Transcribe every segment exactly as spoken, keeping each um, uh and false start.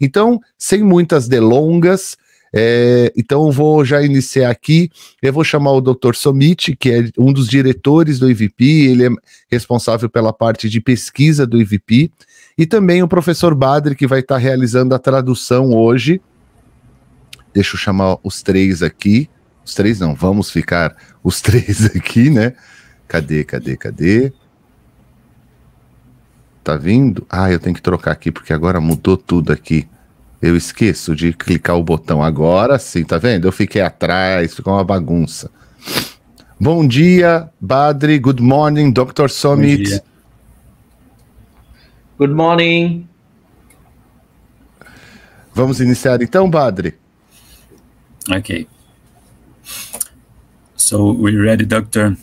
Então, sem muitas delongas, é, então eu vou já iniciar aqui. Eu vou chamar o doutor Somit, que é um dos diretores do I V P, ele é responsável pela parte de pesquisa do I V P, e também o professor Badri, que vai estar realizando a tradução hoje. Deixa eu chamar os três aqui. Os três não, vamos ficar os três aqui, né? Cadê, cadê, cadê? Tá vindo? Ah, eu tenho que trocar aqui, porque agora mudou tudo aqui. Eu esqueço de clicar o botão. Agora sim, tá vendo? Eu fiquei atrás, ficou uma bagunça. Bom dia, Badri. Good morning, doutor Somit. Good morning. Vamos iniciar então, Badri? Ok. So, we ready, doctor?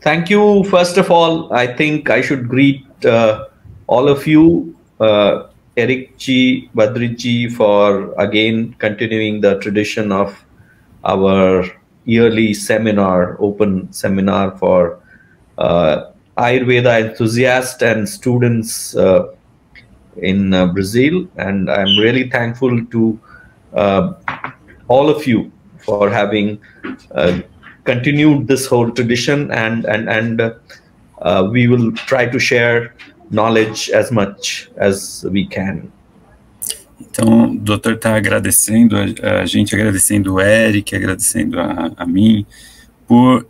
Thank you. First of all, I think I should greet uh, all of you, uh, Eric Ji, Badri Ji, for again continuing the tradition of our yearly seminar, open seminar for uh, Ayurveda enthusiasts and students uh, in uh, Brazil. And I'm really thankful to uh, all of you for having uh, continued this whole tradition, and and and uh, we will try to share knowledge as much as we can. Então, o doutor está agradecendo a, a gente, agradecendo o Eric, agradecendo a, a mim por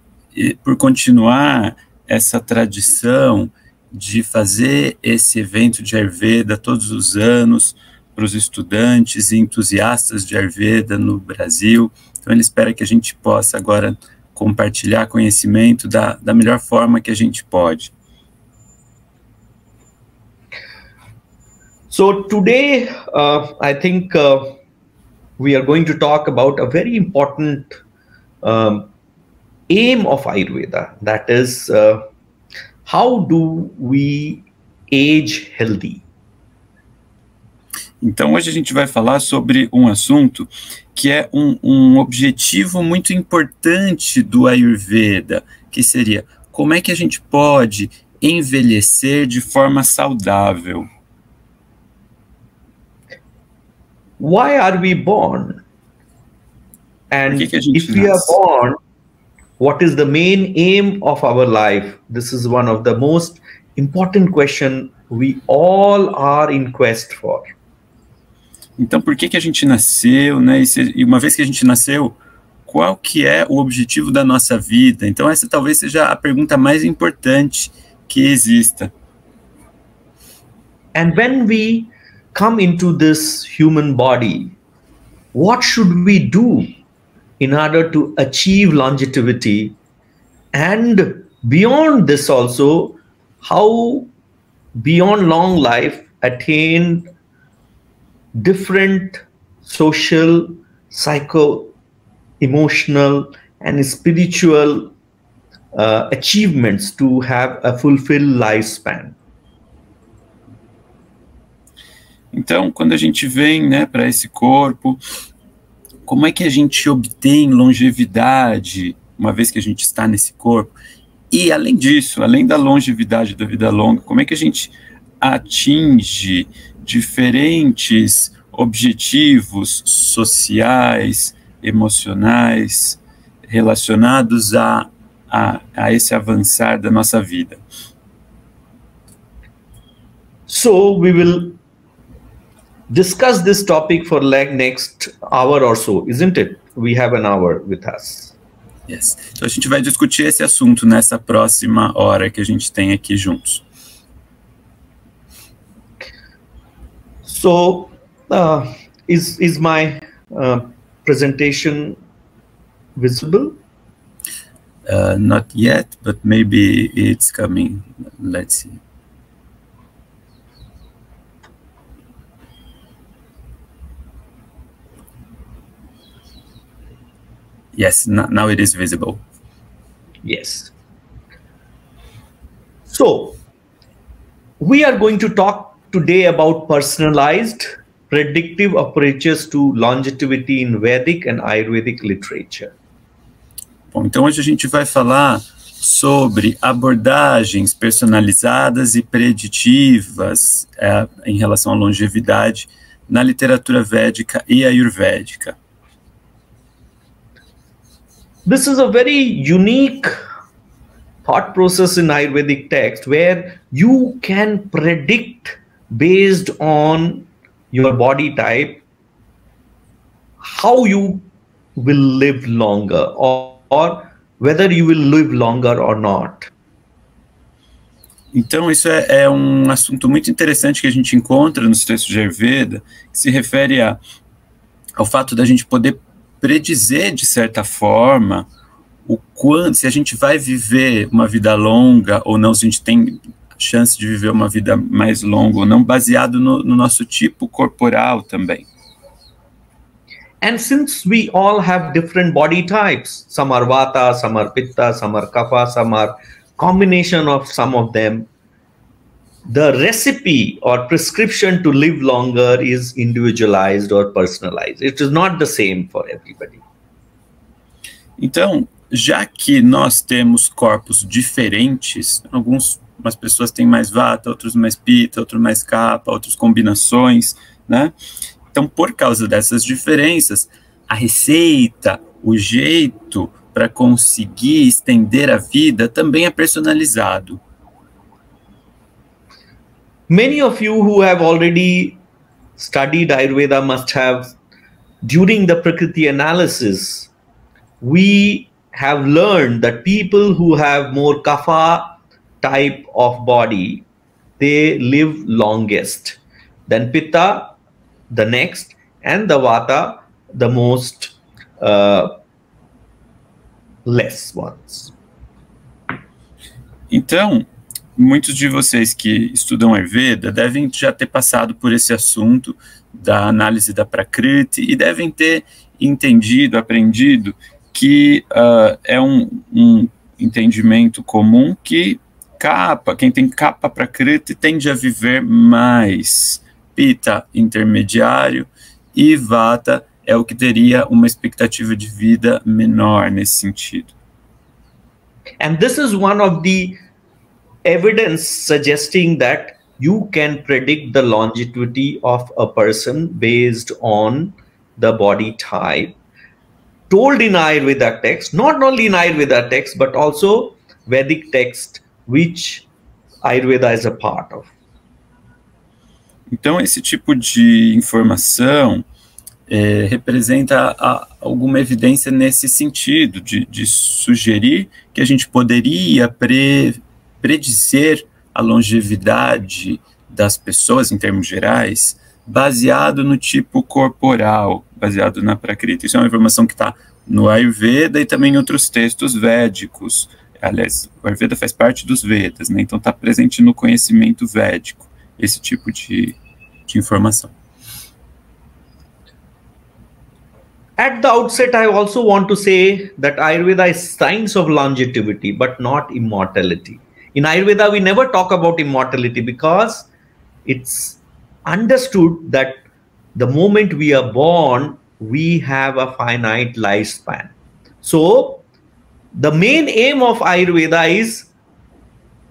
por continuar essa tradição de fazer esse evento de Ayurveda todos os anos para os estudantes e entusiastas de Ayurveda no Brasil. Então ele espera que a gente possa agora compartilhar conhecimento da, da melhor forma que a gente pode. So today, uh, I think uh, we are going to talk about a very important um, aim of Ayurveda. That is, uh, how do we age healthy? Então hoje a gente vai falar sobre um assunto que é um, um objetivo muito importante do Ayurveda, que seria como é que a gente pode envelhecer de forma saudável. Why are we born? And que que if nasce? we are born, what is the main aim of our life? This is one of the most important question we all are in quest for. Então, por que que a gente nasceu, né? E, se, e uma vez que a gente nasceu, qual que é o objetivo da nossa vida? Então, essa talvez seja a pergunta mais importante que exista. And when we come into this human body, what should we do in order to achieve longevity? And beyond this also, how beyond long life attain different social, psycho, emotional, and spiritual uh, achievements to have a fulfilled lifespan. Então, quando a gente vem, né, para esse corpo, como é que a gente obtém longevidade, uma vez que a gente está nesse corpo? E além disso, além da longevidade da vida longa, como é que a gente atinge diferentes objetivos sociais, emocionais, relacionados a, a, a esse avançar da nossa vida? So, we will discuss this topic for like next hour or so, isn't it? We have an hour with us. Yes. Então a gente vai discutir esse assunto nessa próxima hora que a gente tem aqui juntos. So, uh, is, is my uh, presentation visible? Uh, not yet, but maybe it's coming. Let's see. Yes, now it is visible. Yes. So, we are going to talk today about personalized predictive approaches to longevity in Vedic and Ayurvedic literature. Bom, então hoje a gente vai falar sobre abordagens personalizadas e preditivas é, em relação à longevidade na literatura védica e ayurvédica. This is a very unique thought process in Ayurvedic text where you can predict based on your body type how you will live longer or, or whether you will live longer or not. Então isso é, é um assunto muito interessante que a gente encontra nos textos de Ayurveda, que se refere a, ao fato da gente poder predizer de certa forma o quanto, se a gente vai viver uma vida longa ou não, se a gente tem chance de viver uma vida mais longa ou não, baseado no, no nosso tipo corporal também. And since we all have different body types, some are vata, some are pitta, some are kapha, some are combination of some of them, the recipe or prescription to live longer is individualized or personalized. It is not the same for everybody. Então, já que nós temos corpos diferentes, alguns, umas pessoas têm mais vata, outros mais pitta, outros mais kapha, outras combinações, né? Então, por causa dessas diferenças, a receita, o jeito para conseguir estender a vida também é personalizado. Many of you who have already studied Ayurveda must have, during the prakriti analysis, we have learned that people who have more kapha type of body, they live longest, then pitta, the next, and the vata, the most uh, less ones. Então, muitos de vocês que estudam Ayurveda devem já ter passado por esse assunto da análise da prakriti e devem ter entendido, aprendido, que uh, é um, um entendimento comum que kapha, quem tem kapha prakriti tende a viver mais. Pitta, intermediário, e vata é o que teria uma expectativa de vida menor nesse sentido. And this is one of the evidence suggesting that you can predict the longevity of a person based on the body type. Told in Ayurveda text, not only in Ayurveda text, but also Vedic text, which Ayurveda is a part of. Então, esse tipo de informação é, representa a, alguma evidência nesse sentido, de, de sugerir que a gente poderia pre, predizer a longevidade das pessoas, em termos gerais, baseado no tipo corporal, baseado na prakriti. Isso é uma informação que está no Ayurveda e também em outros textos védicos. Aliás, o Ayurveda faz parte dos Vedas, né? Então está presente no conhecimento védico, esse tipo de de informação. At the outset, I also want to say that Ayurveda is science of longevity, but not immortality. In Ayurveda, we never talk about immortality because it's understood that the moment we are born, we have a finite lifespan. So, the main aim of Ayurveda is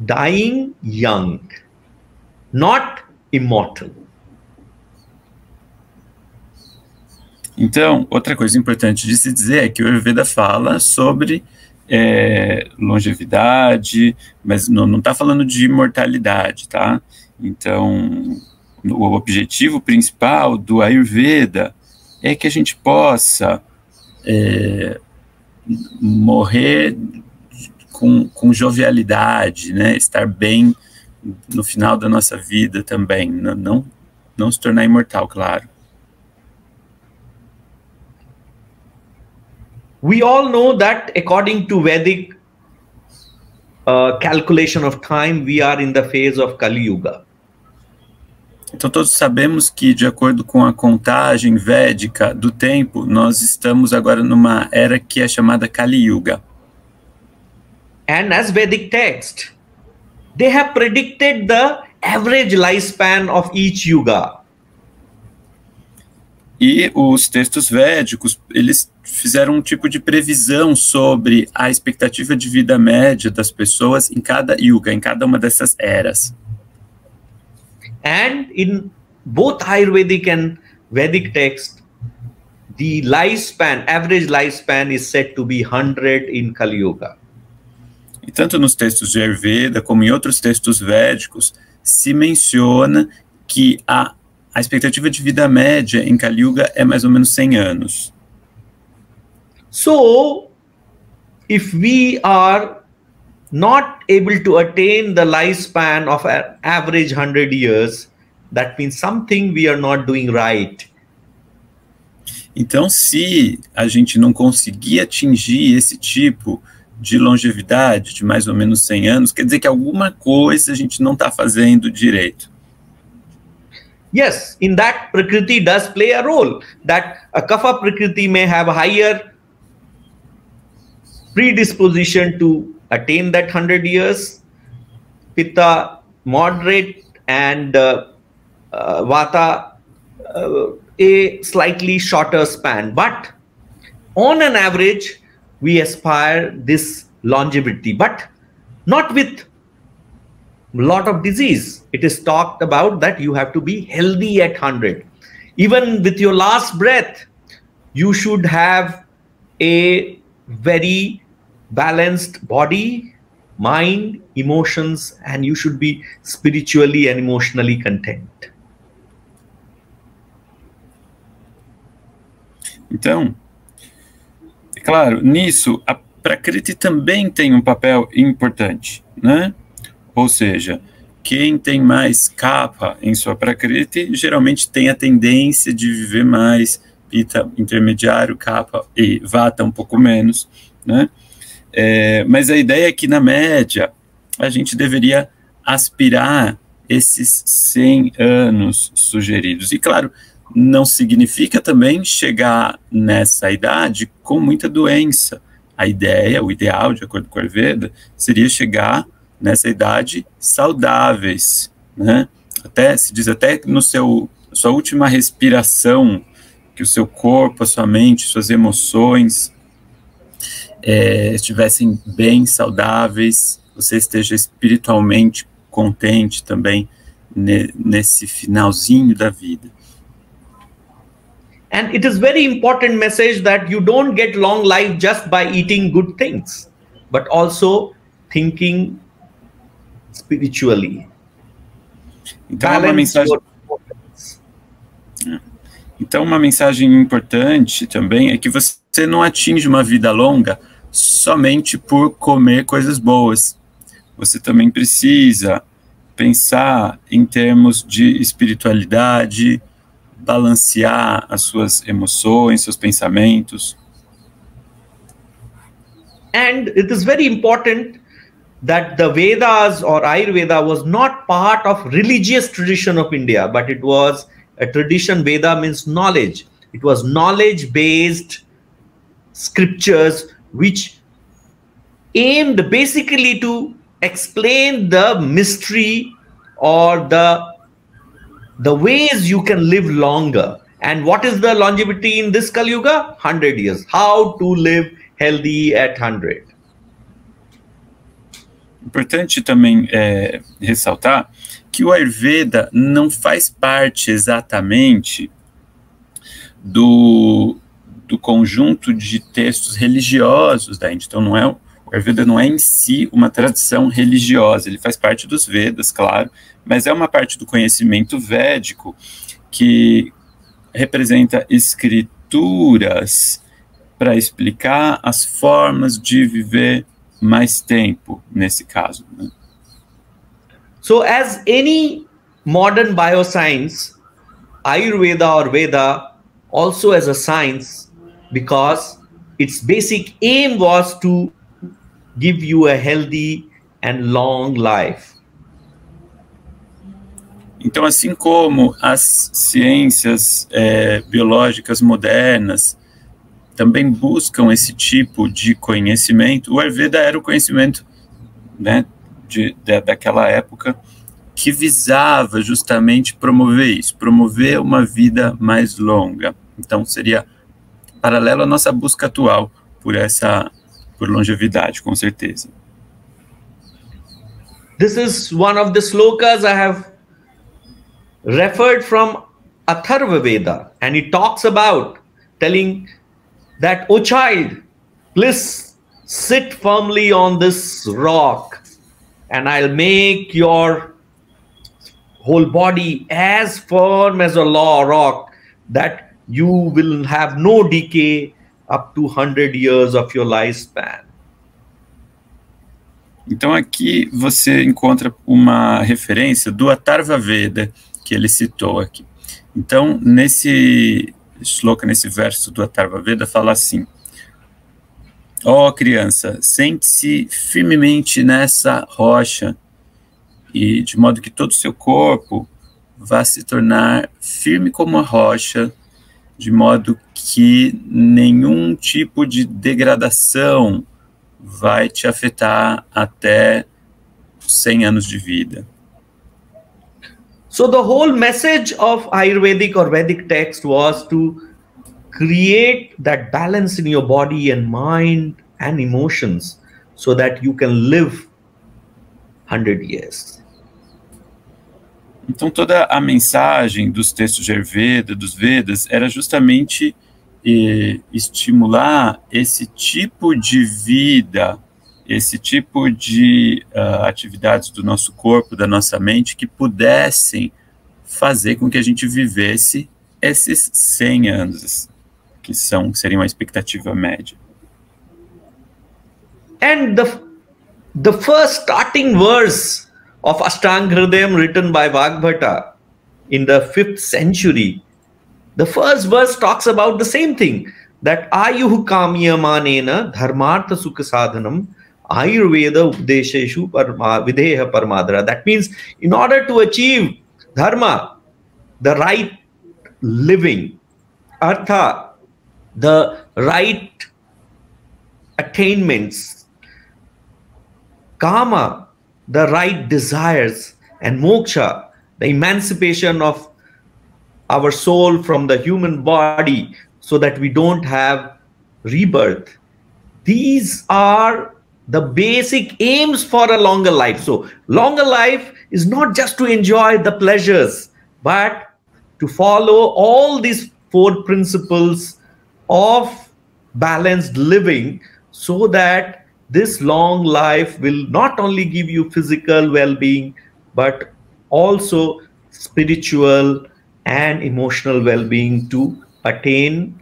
dying young, not immortal. Então, outra coisa importante de se dizer é que o Ayurveda fala sobre é, longevidade, mas não está falando de imortalidade, tá? Então, o objetivo principal do Ayurveda é que a gente possa é, morrer com, com jovialidade, né? Estar bem no final da nossa vida também, não, não, não se tornar imortal, claro. We all know that according to Vedic uh, calculation of time, we are in the phase of Kali Yuga. Então todos sabemos que, de acordo com a contagem védica do tempo, nós estamos agora numa era que é chamada Kali Yuga. And as Vedic text, they have predicted the average lifespan of each yuga. E os textos védicos, eles fizeram um tipo de previsão sobre a expectativa de vida média das pessoas em cada yuga, em cada uma dessas eras. And in both Ayurvedic and Vedic texts, the lifespan, average lifespan is said to be one hundred in Kali Yuga. E tanto nos textos de Ayurveda como em outros textos védicos, se menciona que a, a expectativa de vida média em Kali Yuga é mais ou menos cem anos. So, if we are not able to attain the lifespan of an average one hundred years, that means something we are not doing right. Então, se a gente não conseguir atingir esse tipo de longevidade de mais ou menos cem anos, quer dizer que alguma coisa a gente não está fazendo direito. Yes, in that prakriti does play a role. That a kapha prakriti may have a higher predisposition to attain that one hundred years. Pitta moderate and uh, uh, vata uh, a slightly shorter span. But on an average, we aspire this longevity, but not with a lot of disease. It is talked about that you have to be healthy at one hundred. Even with your last breath, you should have a very balanced body, mind, emotions, and you should be spiritually and emotionally content. Então, claro, nisso, a prakriti também tem um papel importante, né? Ou seja, quem tem mais kapha em sua prakriti, geralmente tem a tendência de viver mais, pitta intermediário, kapha e vata um pouco menos, né? É, mas a ideia é que, na média, a gente deveria aspirar esses cem anos sugeridos. E, claro, não significa também chegar nessa idade com muita doença. A ideia, o ideal, de acordo com a Ayurveda, seria chegar nessa idade saudáveis, né? Até, se diz até que no seu, sua última respiração, que o seu corpo, a sua mente, suas emoções é, estivessem bem saudáveis, você esteja espiritualmente contente também ne, nesse finalzinho da vida. And it is very important message that you don't get long life just by eating good things, but also thinking spiritually. Então uma mensagem Então uma mensagem importante também é que você não atinge uma vida longa somente por comer coisas boas. Você também precisa pensar em termos de espiritualidade, balancear as suas emoções, seus pensamentos. And it is very important that the Vedas or Ayurveda was not part of religious tradition of India, but it was a tradition. Veda means knowledge. It was knowledge-based scriptures which aimed basically to explain the mystery or the the ways you can live longer. And what is the longevity in this Kali Yuga? one hundred years. How to live healthy at one hundred. Importante também é, ressaltar que o Ayurveda não faz parte exatamente do, do conjunto de textos religiosos da Índia. Então, não é, o Ayurveda não é em si uma tradição religiosa. Ele faz parte dos Vedas, claro, mas é uma parte do conhecimento védico que representa escrituras para explicar as formas de viver mais tempo, nesse caso, né? So, as any modern bioscience, Ayurveda or Veda also as a science, because its basic aim was to give you a healthy and long life. Então, assim como as ciências é, biológicas modernas também buscam esse tipo de conhecimento, o Ayurveda era o conhecimento, né, de, de, daquela época, que visava justamente promover isso, promover uma vida mais longa. Então, seria paralelo à nossa busca atual por essa, por longevidade, com certeza. This is one of the slokas I have referred from Atharvaveda, and it talks about telling that, O child, please sit firmly on this rock, and I'll make your whole body as firm as a law rock, that you will have no decay up to one hundred years of your lifespan. Então aqui você encontra uma referência do Atharvaveda que ele citou aqui. Então nesse sloka, nesse verso do Atharvaveda, fala assim: ó oh, criança, sente-se firmemente nessa rocha, e de modo que todo o seu corpo vá se tornar firme como a rocha, de modo que nenhum tipo de degradação vai te afetar até cem anos de vida. So the whole message of Ayurvedic or Vedic text was to create that balance in your body and mind and emotions so that you can live one hundred years. Então toda a mensagem dos textos de Ayurveda, dos Vedas, era justamente eh, estimular esse tipo de vida, esse tipo de uh, atividades do nosso corpo, da nossa mente, que pudessem fazer com que a gente vivesse esses cem anos, que são, que seria uma expectativa média. And the, the first starting verse of Ashtanga Hridayam, written by Vagbhata in the fifth century. The first verse talks about the same thing, that Ayuhu Kamyamanena Dharmartha Sukha Sadhanam Ayurveda Udesheshu Videha Paramadra. That means, in order to achieve Dharma, the right living, Artha, the right attainments, Kama, the right desires, and Moksha, the emancipation of our soul from the human body so that we don't have rebirth. These are the basic aims for a longer life. So longer life is not just to enjoy the pleasures, but to follow all these four principles of balanced living so that this long life will not only give you physical well-being, but also spiritual and emotional well-being to attain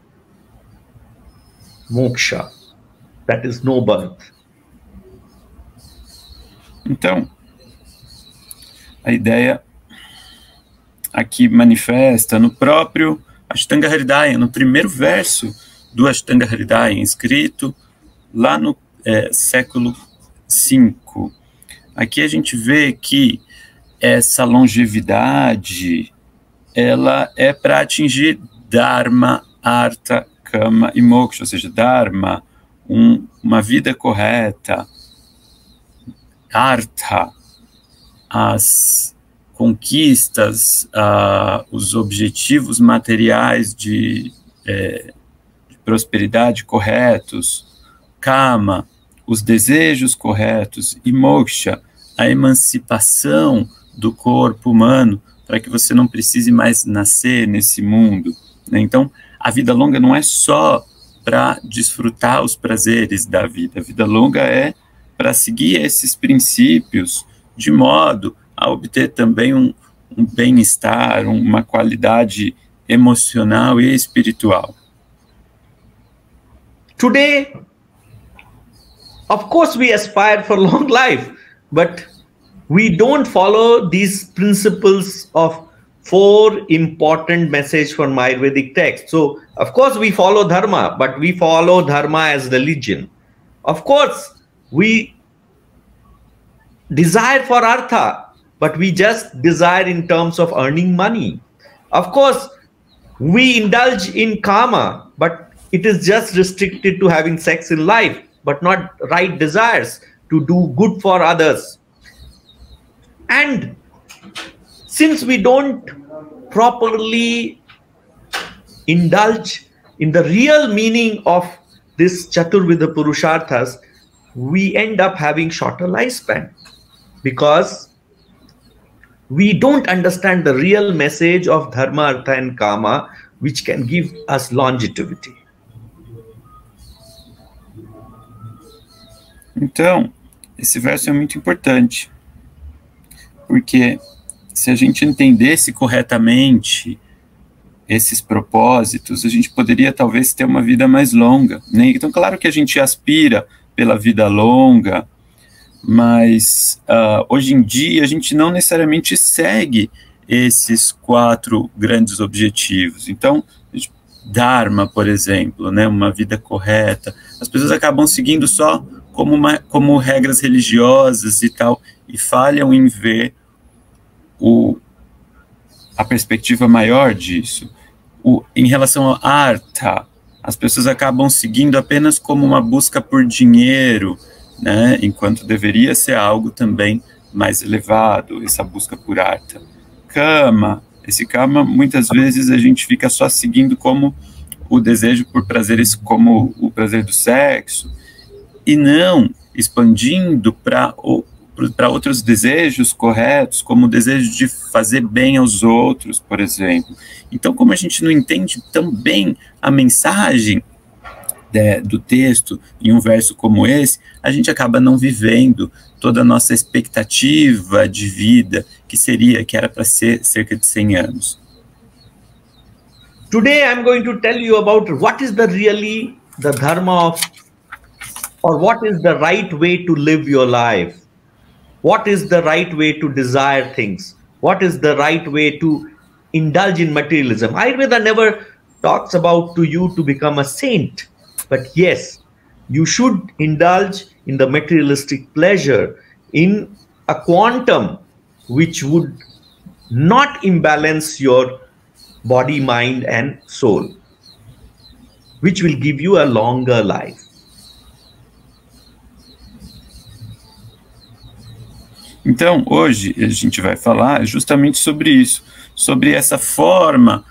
moksha, that is no birth. Então, a ideia aqui manifesta no próprio Ashtanga Hridayam, no primeiro verso do Ashtanga Hridayam, escrito lá no É, século cinco. Aqui a gente vê que essa longevidade, ela é para atingir Dharma, Artha, Kama e Moksha, ou seja, Dharma, um, uma vida correta, Artha, as conquistas, uh, os objetivos materiais de, eh, de prosperidade corretos, Kama, os desejos corretos, e Moksha, a emancipação do corpo humano, para que você não precise mais nascer nesse mundo, né? Então, a vida longa não é só para desfrutar os prazeres da vida, a vida longa é para seguir esses princípios, de modo a obter também um, um bem-estar, uma qualidade emocional e espiritual. Today, of course, we aspire for long life, but we don't follow these principles of four important messages from Ayurvedic text. So, of course, we follow Dharma, but we follow Dharma as religion. Of course, we desire for Artha, but we just desire in terms of earning money. Of course, we indulge in Kama, but it is just restricted to having sex in life, but not right desires to do good for others. And since we don't properly indulge in the real meaning of this Chaturvidha Purusharthas, we end up having shorter lifespan because we don't understand the real message of Dharma, Artha and Kama, which can give us longevity. Então, esse verso é muito importante, porque se a gente entendesse corretamente esses propósitos, a gente poderia talvez ter uma vida mais longa, né? Então, claro que a gente aspira pela vida longa, mas uh, hoje em dia a gente não necessariamente segue esses quatro grandes objetivos. Então, Dharma, por exemplo, né? Uma vida correta, as pessoas acabam seguindo só como, uma, como regras religiosas e tal, e falham em ver o, a perspectiva maior disso. O, em relação ao Artha, as pessoas acabam seguindo apenas como uma busca por dinheiro, né, enquanto deveria ser algo também mais elevado, essa busca por Artha. Kama, esse Kama, muitas vezes a gente fica só seguindo como o desejo por prazeres, como o prazer do sexo, e não expandindo para outros desejos corretos, como o desejo de fazer bem aos outros, por exemplo. Então, como a gente não entende tão bem a mensagem de, do texto em um verso como esse, a gente acaba não vivendo toda a nossa expectativa de vida, que seria, que era para ser cerca de cem anos. Today I'm going to tell you about what is the really the dharma of, or what is the right way to live your life. What is the right way to desire things? What is the right way to indulge in materialism? Ayurveda never talks about to you to become a saint. But yes, you should indulge in the materialistic pleasure in a quantum which would not imbalance your body, mind and soul, which will give you a longer life. Então, hoje a gente vai falar justamente sobre isso, sobre essa forma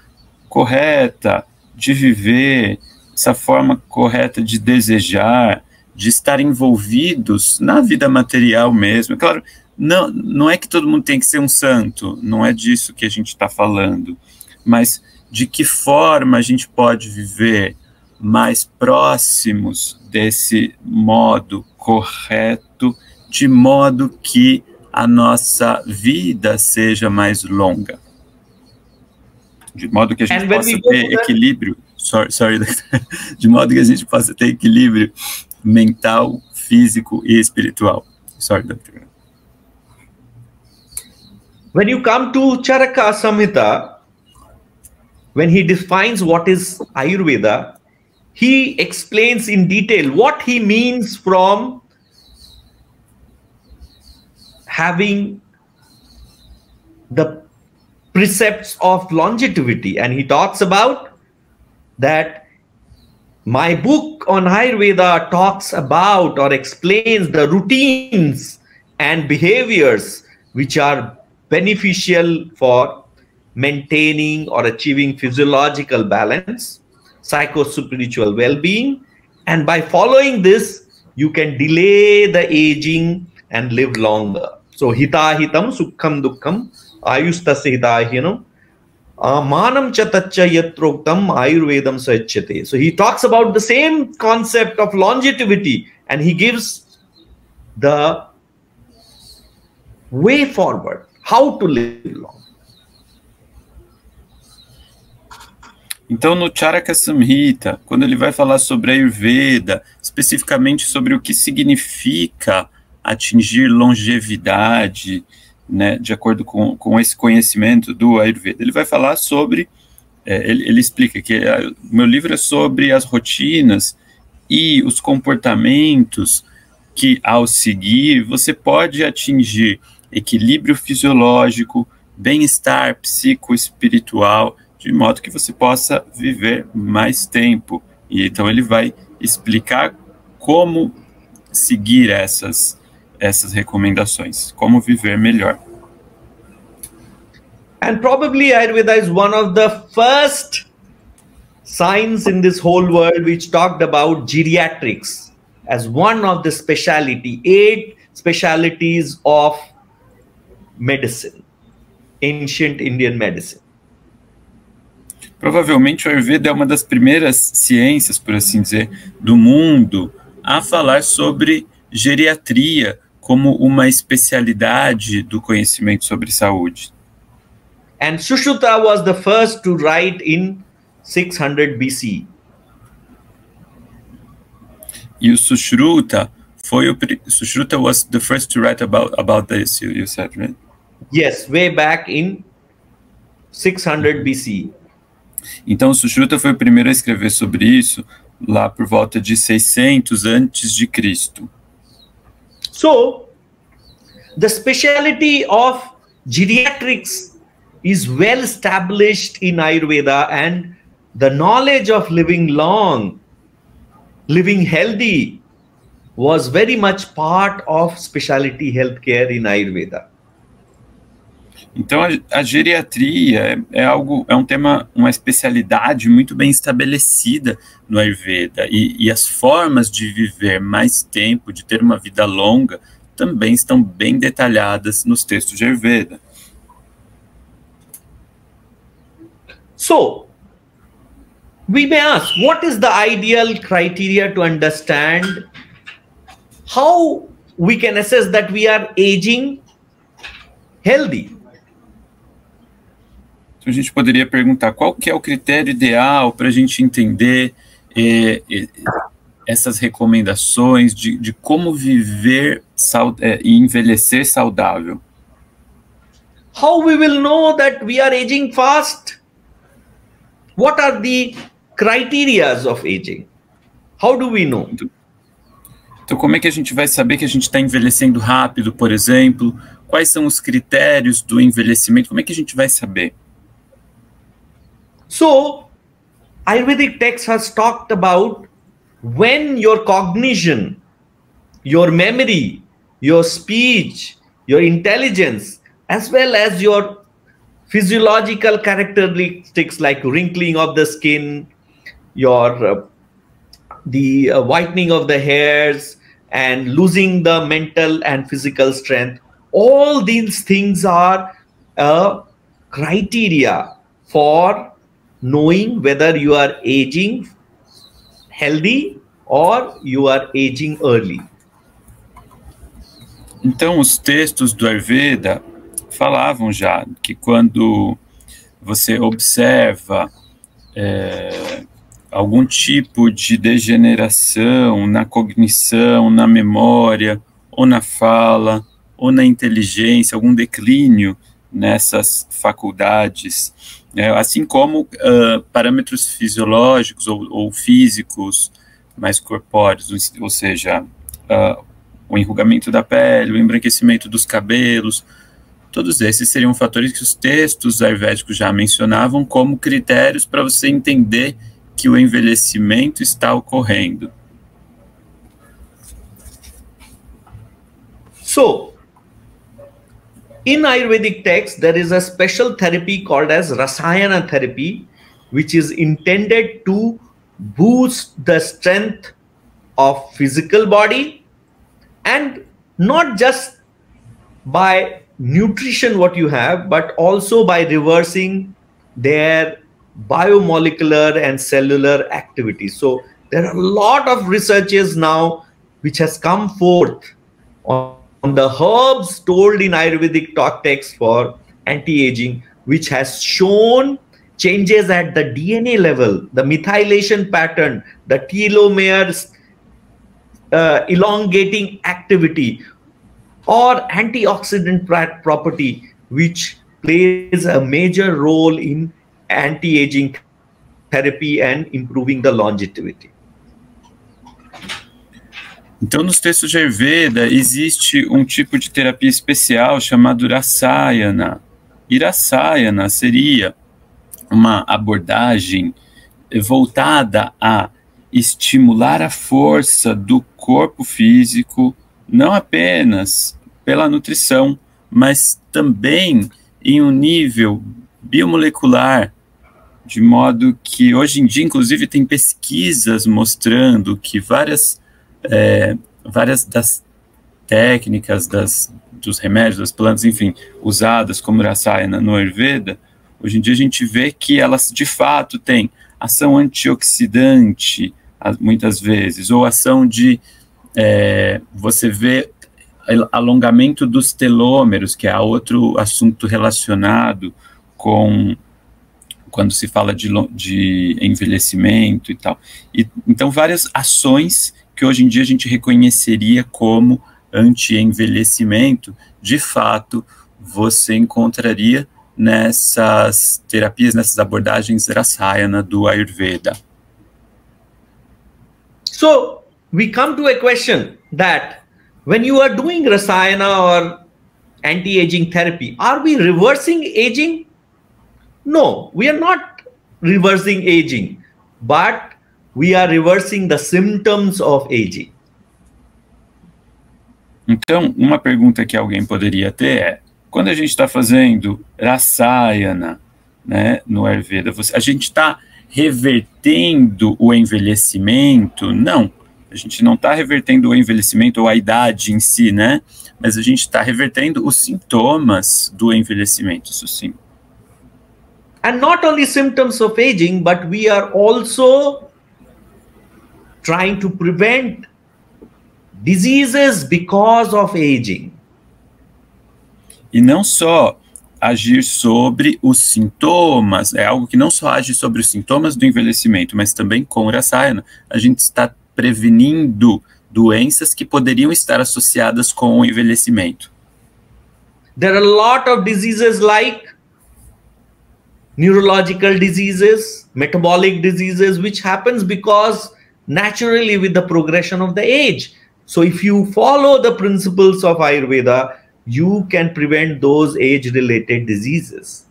correta de viver, essa forma correta de desejar, de estar envolvidos na vida material mesmo. Claro, não, não é que todo mundo tem que ser um santo, não é disso que a gente está falando, mas de que forma a gente pode viver mais próximos desse modo correto, de modo que a nossa vida seja mais longa, de modo que a gente possa ter equilíbrio, sorry, sorry, de modo que a gente possa ter equilíbrio mental, físico e espiritual. Sorry, Doctor. When you come to Charaka Samhita, when he defines what is Ayurveda, he explains in detail what he means from having the precepts of longevity, and he talks about that. My book on Ayurveda talks about or explains the routines and behaviors which are beneficial for maintaining or achieving physiological balance, psycho-spiritual well-being, and by following this you can delay the aging and live longer. So, hita hitam sukham dukham ayustasya hitahinam amanam cha tacca yatroktam ayurvedam saiccate. So, he talks about the same concept of longevity and he gives the way forward, how to live long. Então, no Charaka Samhita, quando ele vai falar sobre Ayurveda, especificamente sobre o que significa atingir longevidade, né, de acordo com, com esse conhecimento do Ayurveda. Ele vai falar sobre, é, ele, ele explica que a, o meu livro é sobre as rotinas e os comportamentos que, ao seguir, você pode atingir equilíbrio fisiológico, bem-estar psicoespiritual, de modo que você possa viver mais tempo. E então ele vai explicar como seguir essas essas recomendações, como viver melhor. And probably Ayurveda is one of the first science in this whole world which talked about geriatrics as one of the speciality, eight specialities of medicine, ancient Indian medicine. Provavelmente o Ayurveda é uma das primeiras ciências, por assim dizer, do mundo a falar sobre geriatria como uma especialidade do conhecimento sobre saúde. And Sushruta was the first to write in six hundred B C. E o Sushruta foi o Sushruta was the first to write about about this. You, you said, right? Yes, way back in six hundred B C. Então, Sushruta foi o primeiro a escrever sobre isso lá por volta de seiscentos antes de Cristo. So, the speciality of geriatrics is well established in Ayurveda, and the knowledge of living long, living healthy, was very much part of specialty healthcare in Ayurveda. Então, a, a geriatria é, é algo, é um tema, uma especialidade muito bem estabelecida no Ayurveda, e, e as formas de viver mais tempo, de ter uma vida longa, também estão bem detalhadas nos textos de Ayurveda. So, we may ask, what is the ideal criteria to understand how we can assess that we are aging healthy? A gente poderia perguntar qual que é o critério ideal para a gente entender eh, eh, essas recomendações de, de como viver eh, e envelhecer saudável. How we will know that we are aging fast? What are the criteria of aging? How do we know? Então, como é que a gente vai saber que a gente está envelhecendo rápido, por exemplo? Quais são os critérios do envelhecimento? Como é que a gente vai saber? So, Ayurvedic text has talked about when your cognition, your memory, your speech, your intelligence, as well as your physiological characteristics like wrinkling of the skin, your uh, the uh, whitening of the hairs, and losing the mental and physical strength. All these things are uh, criteria for knowing whether you are aging healthy or you are aging early. Então, os textos do Ayurveda falavam já que quando você observa é, algum tipo de degeneração na cognição, na memória, ou na fala, ou na inteligência, algum declínio nessas faculdades, né, assim como uh, parâmetros fisiológicos ou, ou físicos mais corpóreos, ou seja, uh, o enrugamento da pele, o embranquecimento dos cabelos, todos esses seriam fatores que os textos ayurvédicos já mencionavam como critérios para você entender que o envelhecimento está ocorrendo. So, in Ayurvedic text, there is a special therapy called as Rasayana therapy, which is intended to boost the strength of physical body, and not just by nutrition what you have, but also by reversing their biomolecular and cellular activity. So there are a lot of researches now which has come forth on on the herbs told in Ayurvedic talk text for anti-aging, which has shown changes at the D N A level, the methylation pattern, the telomeres uh, elongating activity, or antioxidant property, which plays a major role in anti-aging therapy and improving the longevity. Então, nos textos de Ayurveda, existe um tipo de terapia especial chamado Rasayana. E Rasayana seria uma abordagem voltada a estimular a força do corpo físico, não apenas pela nutrição, mas também em um nível biomolecular, de modo que hoje em dia, inclusive, tem pesquisas mostrando que várias, é, várias das técnicas, das, dos remédios, das plantas, enfim, usadas como Rasayana no Ayurveda, hoje em dia a gente vê que elas, de fato, têm ação antioxidante, muitas vezes, ou ação de, é, você vê alongamento dos telômeros, que é outro assunto relacionado com quando se fala de, de envelhecimento e tal. E, então, várias ações que hoje em dia a gente reconheceria como anti-envelhecimento, de fato, você encontraria nessas terapias, nessas abordagens Rasayana do Ayurveda. So, we come to a question that when you are doing Rasayana or anti-aging therapy, are we reversing aging? No, we are not reversing aging, but we are reversing the symptoms of aging. Então, uma pergunta que alguém poderia ter é, quando a gente está fazendo Rasayana, né, no Ayurveda, você, a gente está revertendo o envelhecimento? Não, a gente não está revertendo o envelhecimento ou a idade em si, né? Mas a gente está revertendo os sintomas do envelhecimento, isso sim. And not only symptoms of aging, but we are also trying to prevent diseases because of aging. E não só agir sobre os sintomas, é algo que não só age sobre os sintomas do envelhecimento, mas também com o Rasayana, a gente está prevenindo doenças que poderiam estar associadas com o envelhecimento. There are a lot of diseases like neurological diseases, metabolic diseases, which happens because naturally with the progression of the age. So if you follow the principles of Ayurveda, you can prevent those age-related diseases.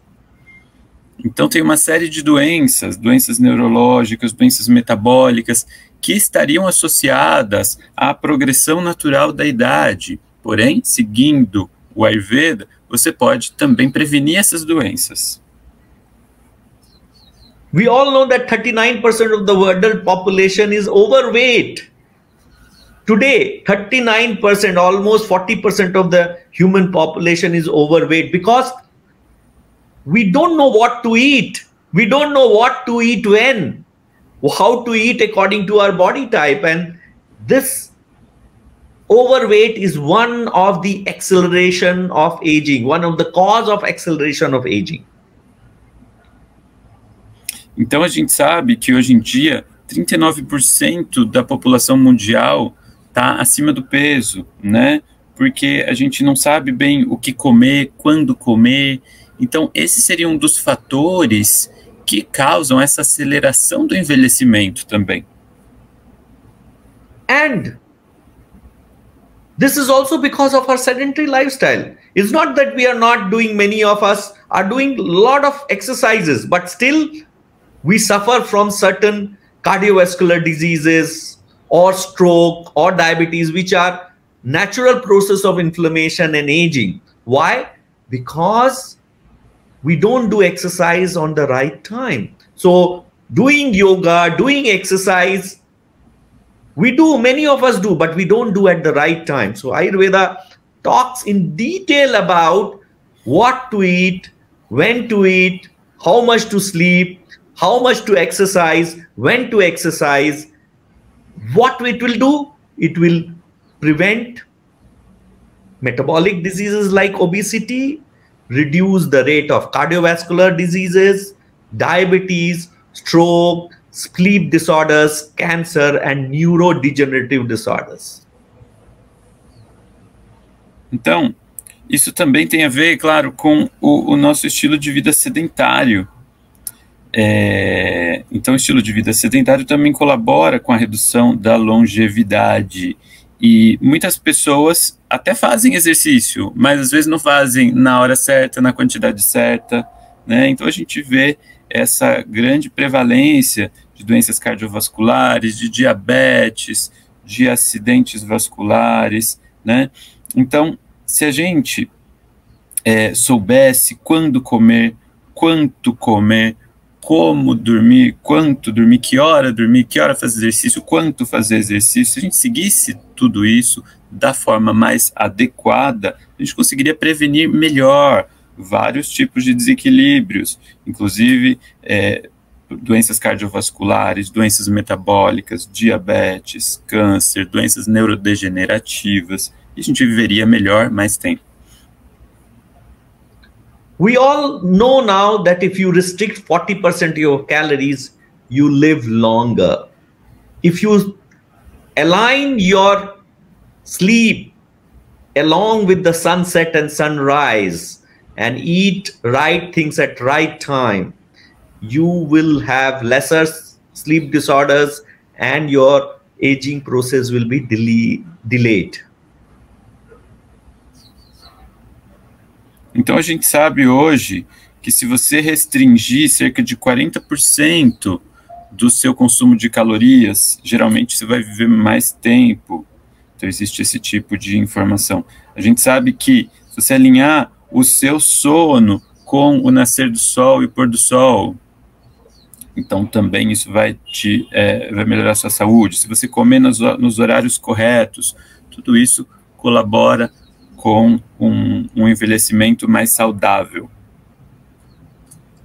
Então tem uma série de doenças, doenças neurológicas, doenças metabólicas, que estariam associadas à progressão natural da idade. Porém, seguindo o Ayurveda, você pode também prevenir essas doenças. We all know that thirty-nine percent of the world population is overweight. Today, thirty-nine percent, almost forty percent of the human population is overweight because we don't know what to eat. We don't know what to eat when, how to eat according to our body type. And this overweight is one of the acceleration of aging, one of the cause of acceleration of aging. Então a gente sabe que hoje em dia, trinta e nove por cento da população mundial está acima do peso, né? Porque a gente não sabe bem o que comer, quando comer. Então, esse seria um dos fatores que causam essa aceleração do envelhecimento também. And this is also because of our sedentary lifestyle. It's not that we are not doing, many of us are doing a lot of exercises, but still we suffer from certain cardiovascular diseases, or stroke, or diabetes, which are natural process of inflammation and aging. Why? Because we don't do exercise on the right time. So doing yoga, doing exercise, we do, many of us do, but we don't do at the right time. So Ayurveda talks in detail about what to eat, when to eat, how much to sleep, how much to exercise, when to exercise. What it will do? It will prevent metabolic diseases like obesity, reduce the rate of cardiovascular diseases, diabetes, stroke, sleep disorders, cancer, and neurodegenerative disorders. Então, isso também tem a ver, claro, com o, o nosso estilo de vida sedentário. É, então, o estilo de vida sedentário também colabora com a redução da longevidade. E muitas pessoas até fazem exercício, mas às vezes não fazem na hora certa, na quantidade certa, né? Então, a gente vê essa grande prevalência de doenças cardiovasculares, de diabetes, de acidentes vasculares, né? Então, se a gente é, soubesse quando comer, quanto comer, como dormir, quanto dormir, que hora dormir, que hora fazer exercício, quanto fazer exercício, se a gente seguisse tudo isso da forma mais adequada, a gente conseguiria prevenir melhor vários tipos de desequilíbrios, inclusive é, doenças cardiovasculares, doenças metabólicas, diabetes, câncer, doenças neurodegenerativas, e a gente viveria melhor mais tempo. We all know now that if you restrict forty percent of your calories, you live longer. If you align your sleep along with the sunset and sunrise and eat right things at right time, you will have lesser sleep disorders and your aging process will be delay, delayed. Então a gente sabe hoje que se você restringir cerca de quarenta por cento do seu consumo de calorias, geralmente você vai viver mais tempo. Então existe esse tipo de informação. A gente sabe que se você alinhar o seu sono com o nascer do sol e o pôr do sol, então também isso vai, te, é, vai melhorar a sua saúde. Se você comer nos, nos horários corretos, tudo isso colabora com um, um envelhecimento mais saudável.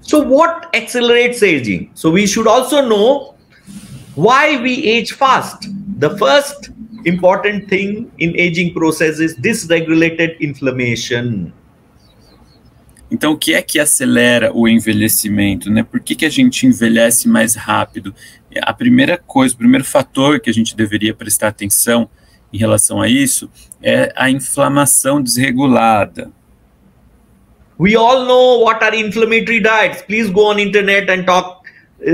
So what accelerates aging? So we should also know why we age fast. The first important thing in aging process is dysregulated inflammation. Então, o que é que acelera o envelhecimento, né? Por que que a gente envelhece mais rápido? A primeira coisa, o primeiro fator que a gente deveria prestar atenção em relação a isso, é a inflamação desregulada. We all know what are inflammatory diets. Please go on internet and talk,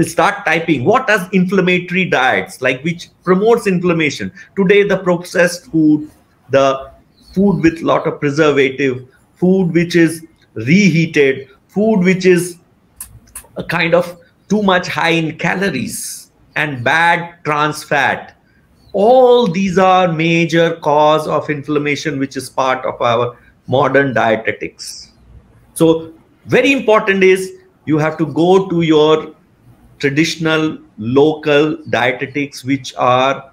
start typing. What are inflammatory diets, like which promotes inflammation? Today, the processed food, the food with lot of preservative, food which is reheated, food which is a kind of too much high in calories and bad trans fat. All these are major cause of inflammation, which is part of our modern dietetics. So very important is you have to go to your traditional local dietetics, which are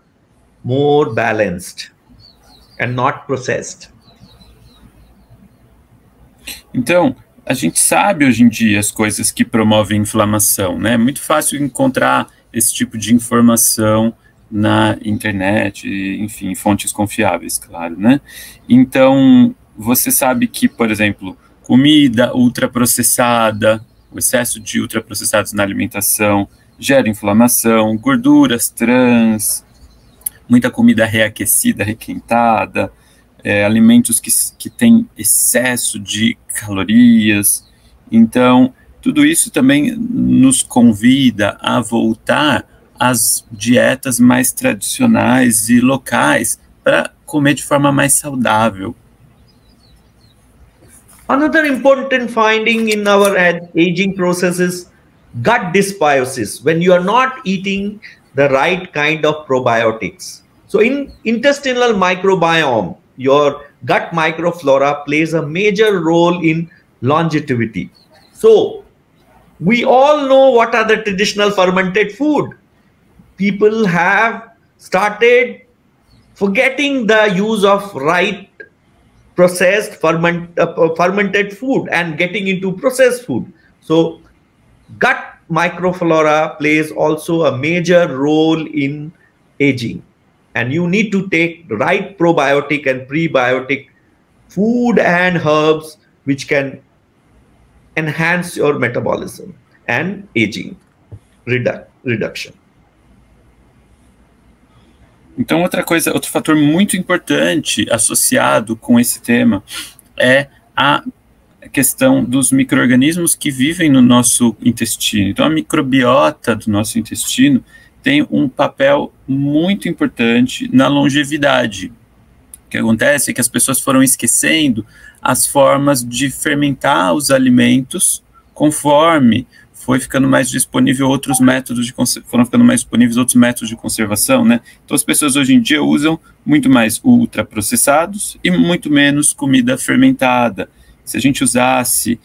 more balanced and not processed. Então, a gente sabe hoje em dia as coisas que promovem inflamação, né? É muito fácil encontrar esse tipo de informação na internet, enfim, fontes confiáveis, claro, né? Então, você sabe que, por exemplo, comida ultraprocessada, o excesso de ultraprocessados na alimentação gera inflamação, gorduras trans, muita comida reaquecida, requentada, é, alimentos que, que têm excesso de calorias. Então, tudo isso também nos convida a voltar as dietas mais tradicionais e locais para comer de forma mais saudável. Another important finding in our aging process is gut dysbiosis, when you are not eating the right kind of probiotics. So in intestinal microbiome, your gut microflora plays a major role in longevity. So we all know what are the traditional fermented food. People have started forgetting the use of right processed ferment, uh, fermented food and getting into processed food. So gut microflora plays also a major role in aging. And you need to take the right probiotic and prebiotic food and herbs which can enhance your metabolism and aging redu- reduction. Então, outra coisa, outro fator muito importante associado com esse tema é a questão dos micro-organismos que vivem no nosso intestino. Então, a microbiota do nosso intestino tem um papel muito importante na longevidade. O que acontece é que as pessoas foram esquecendo as formas de fermentar os alimentos conforme foi ficando mais disponível outros métodos de foram ficando mais disponíveis outros métodos de conservação, né? Então as pessoas hoje em dia usam muito mais ultraprocessados e muito menos comida fermentada. Se a gente usasse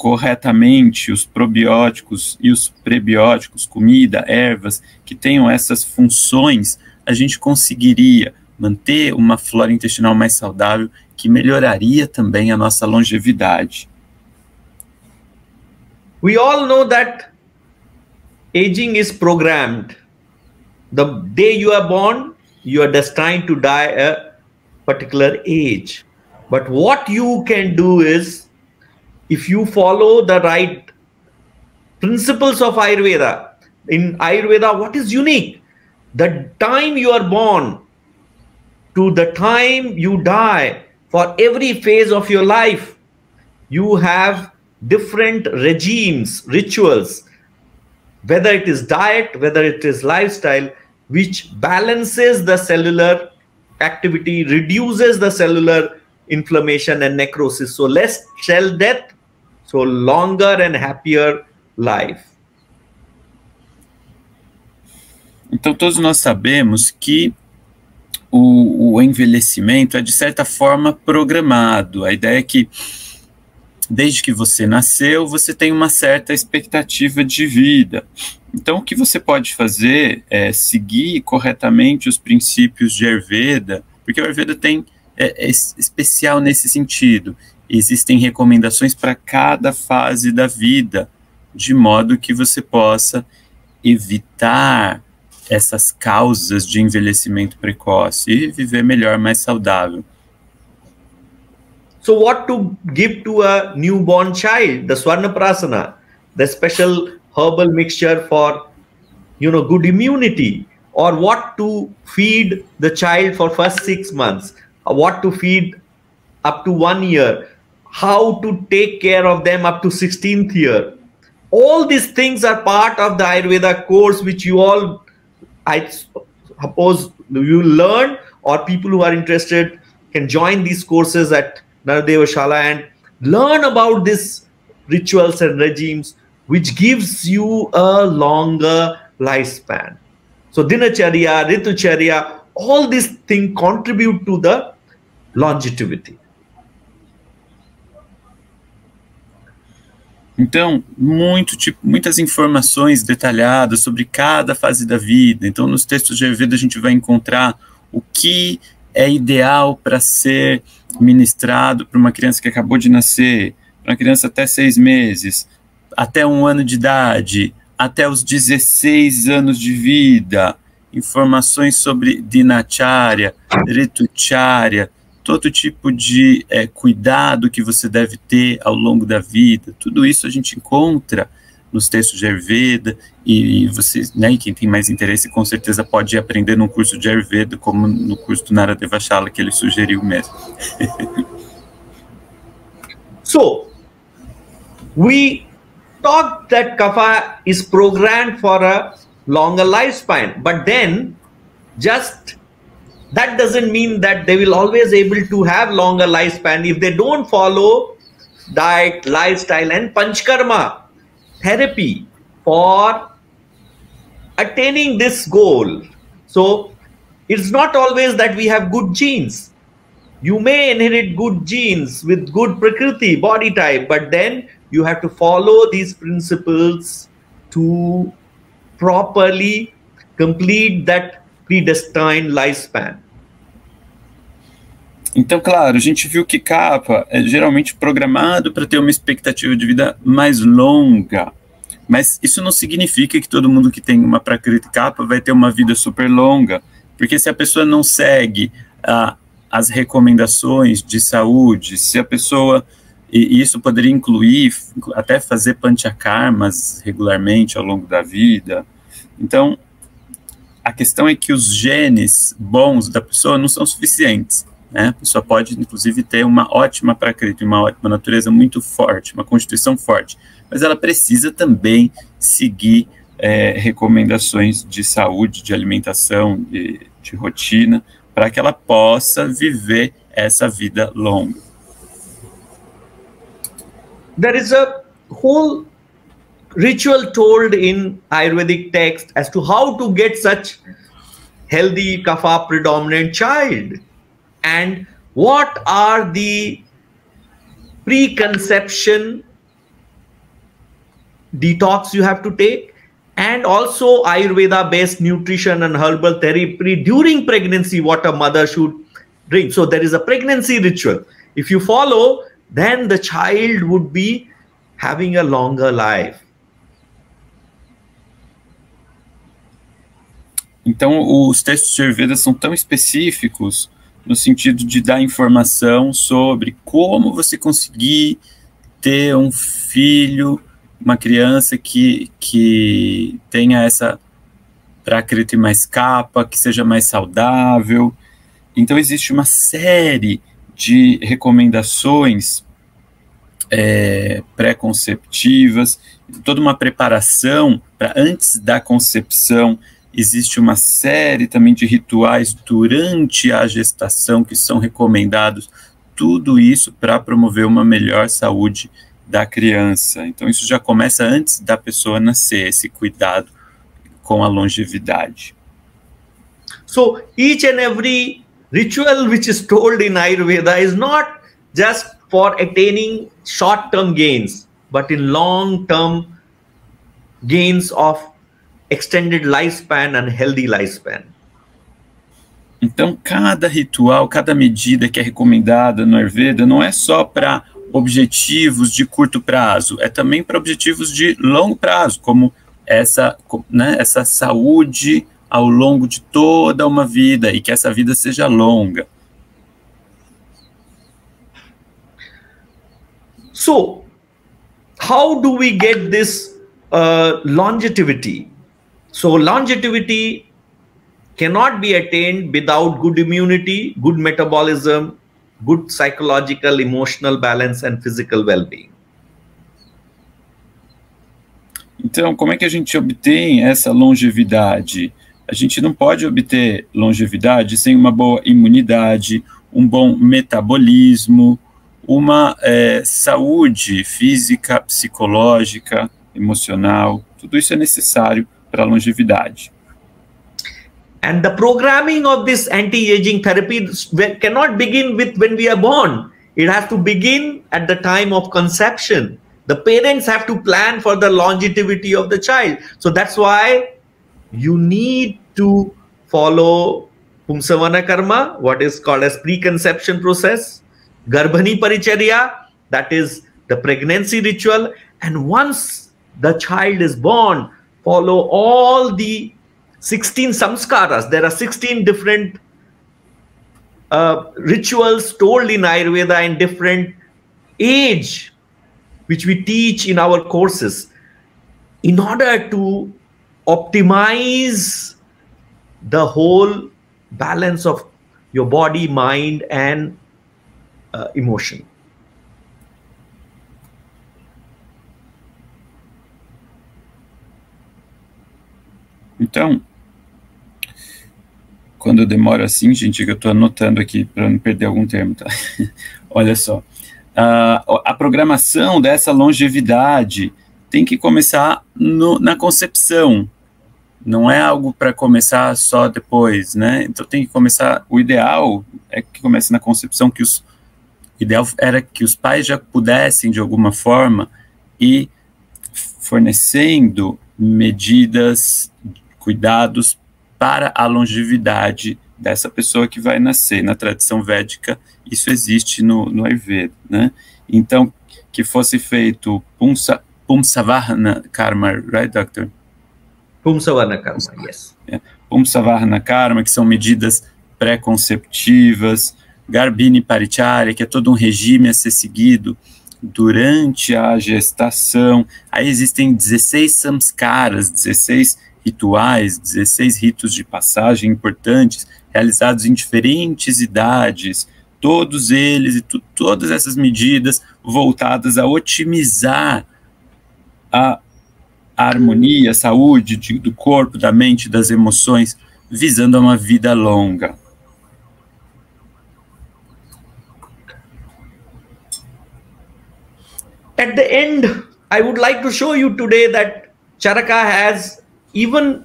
corretamente os probióticos e os prebióticos, comida, ervas, que tenham essas funções, a gente conseguiria manter uma flora intestinal mais saudável, que melhoraria também a nossa longevidade. We all know that aging is programmed. The day you are born, you are destined to die a particular age. But what you can do is, if you follow the right principles of Ayurveda, in Ayurveda, what is unique? The time you are born to the time you die, for every phase of your life, you have different regimes, rituals, whether it is diet, whether it is lifestyle, which balances the cellular activity, reduces the cellular inflammation and necrosis. So less cell death, so longer and happier life. Então todos nós sabemos que o, o envelhecimento é de certa forma programado. A ideia é que desde que você nasceu, você tem uma certa expectativa de vida. Então, o que você pode fazer é seguir corretamente os princípios de Ayurveda, porque o Ayurveda tem, é, é especial nesse sentido. Existem recomendações para cada fase da vida, de modo que você possa evitar essas causas de envelhecimento precoce e viver melhor, mais saudável. So what to give to a newborn child? The Swarnaprasana, the special herbal mixture for, you know, good immunity, or what to feed the child for first six months, what to feed up to one year, how to take care of them up to sixteenth year. All these things are part of the Ayurveda course, which you all, I suppose, you learn, or people who are interested can join these courses at Naradeva Shala and learn about these rituals and regimes, which gives you a longer lifespan. So Dhinacharya, Ritucharya, all these things contribute to the longevity. Então, muito, tipo, muitas informações detalhadas sobre cada fase da vida. Então, nos textos de Ayurveda a gente vai encontrar o que é ideal para ser ministrado para uma criança que acabou de nascer, para uma criança até seis meses, até um ano de idade, até os dezesseis anos de vida, informações sobre Dhinacharya, Ritucharya, todo tipo de é, cuidado que você deve ter ao longo da vida, tudo isso a gente encontra nos textos de Ayurveda, e vocês, né, quem tem mais interesse, com certeza pode aprender num curso de Ayurveda, como no curso do Naradeva Shala, que ele sugeriu mesmo. So, we thought that kapha is programmed for a longer lifespan, but then, just, that doesn't mean that they will always able to have longer lifespan if they don't follow diet, lifestyle and Panchakarma therapy for attaining this goal. So it's not always that we have good genes. You may inherit good genes with good prakriti, body type, but then you have to follow these principles to properly complete that predestined lifespan. Então, claro, a gente viu que kapha é geralmente programado para ter uma expectativa de vida mais longa, mas isso não significa que todo mundo que tem uma prakriti kapha vai ter uma vida super longa, porque se a pessoa não segue ah, as recomendações de saúde, se a pessoa, e isso poderia incluir até fazer panchakarmas regularmente ao longo da vida, então a questão é que os genes bons da pessoa não são suficientes. Né? A pessoa pode, inclusive, ter uma ótima prakriti, uma ótima natureza muito forte, uma constituição forte, mas ela precisa também seguir é, recomendações de saúde, de alimentação, de, de rotina, para que ela possa viver essa vida longa. There is a whole ritual told in Ayurvedic text as to how to get such healthy kapha predominant child. And what are the preconception detox you have to take, and also Ayurveda based nutrition and herbal therapy during pregnancy, what a mother should drink. So there is a pregnancy ritual. If you follow, then the child would be having a longer life. Então, os textos de Ayurveda são tão específicos no sentido de dar informação sobre como você conseguir ter um filho, uma criança que, que tenha essa prakriti mais kapha, que seja mais saudável. Então, existe uma série de recomendações é, pré-conceptivas, toda uma preparação para antes da concepção. Existe uma série também de rituais durante a gestação que são recomendados, tudo isso para promover uma melhor saúde da criança. Então isso já começa antes da pessoa nascer, esse cuidado com a longevidade. So each and every ritual which is told in Ayurveda is not just for attaining short-term gains, but in long-term gains of extended lifespan and healthy lifespan. Então, cada ritual, cada medida que é recomendada no Ayurveda não é só para objetivos de curto prazo, é também para objetivos de longo prazo, como essa, né, essa saúde ao longo de toda uma vida, e que essa vida seja longa. So, how do we get this uh, longevity? So longevity cannot be attained without good immunity, good metabolism, good psychological, emotional balance and physical well-being. Então, como é que a gente obtém essa longevidade? A gente não pode obter longevidade sem uma boa imunidade, um bom metabolismo, uma é, saúde física, psicológica, emocional. Tudo isso é necessário para a longevidade. And the programming of this anti-aging therapy cannot begin with when we are born. It has to begin at the time of conception. The parents have to plan for the longevity of the child. So that's why you need to follow Pumsavana Karma, what is called as preconception process, Garbhani Paricharya, that is the pregnancy ritual. And once the child is born, follow all the sixteen samskaras. There are sixteen different uh, rituals told in Ayurveda in different age, which we teach in our courses, in order to optimize the whole balance of your body, mind, and uh, emotion. Então, quando eu demoro assim, gente, que eu estou anotando aqui para não perder algum termo, tá? Olha só, a, a programação dessa longevidade tem que começar no, na concepção, não é algo para começar só depois, né? Então tem que começar, o ideal é que comece na concepção, que os, o ideal era que os pais já pudessem, de alguma forma, ir fornecendo medidas, cuidados para a longevidade dessa pessoa que vai nascer. Na tradição védica, isso existe no, no Ayurveda, né? Então, que fosse feito Pumsa, Pumsavana Karma, right, doctor? Pumsavana Karma, yes. Pumsavana Karma, que são medidas pré-conceptivas, Garbhini Paricharya, que é todo um regime a ser seguido durante a gestação. Aí existem dezesseis samskaras, dezesseis rituais, dezesseis ritos de passagem importantes, realizados em diferentes idades, todos eles e tu, todas essas medidas voltadas a otimizar a, a harmonia, a saúde de, do corpo, da mente, das emoções, visando a uma vida longa. At the end, I would like to show you today that Charaka has even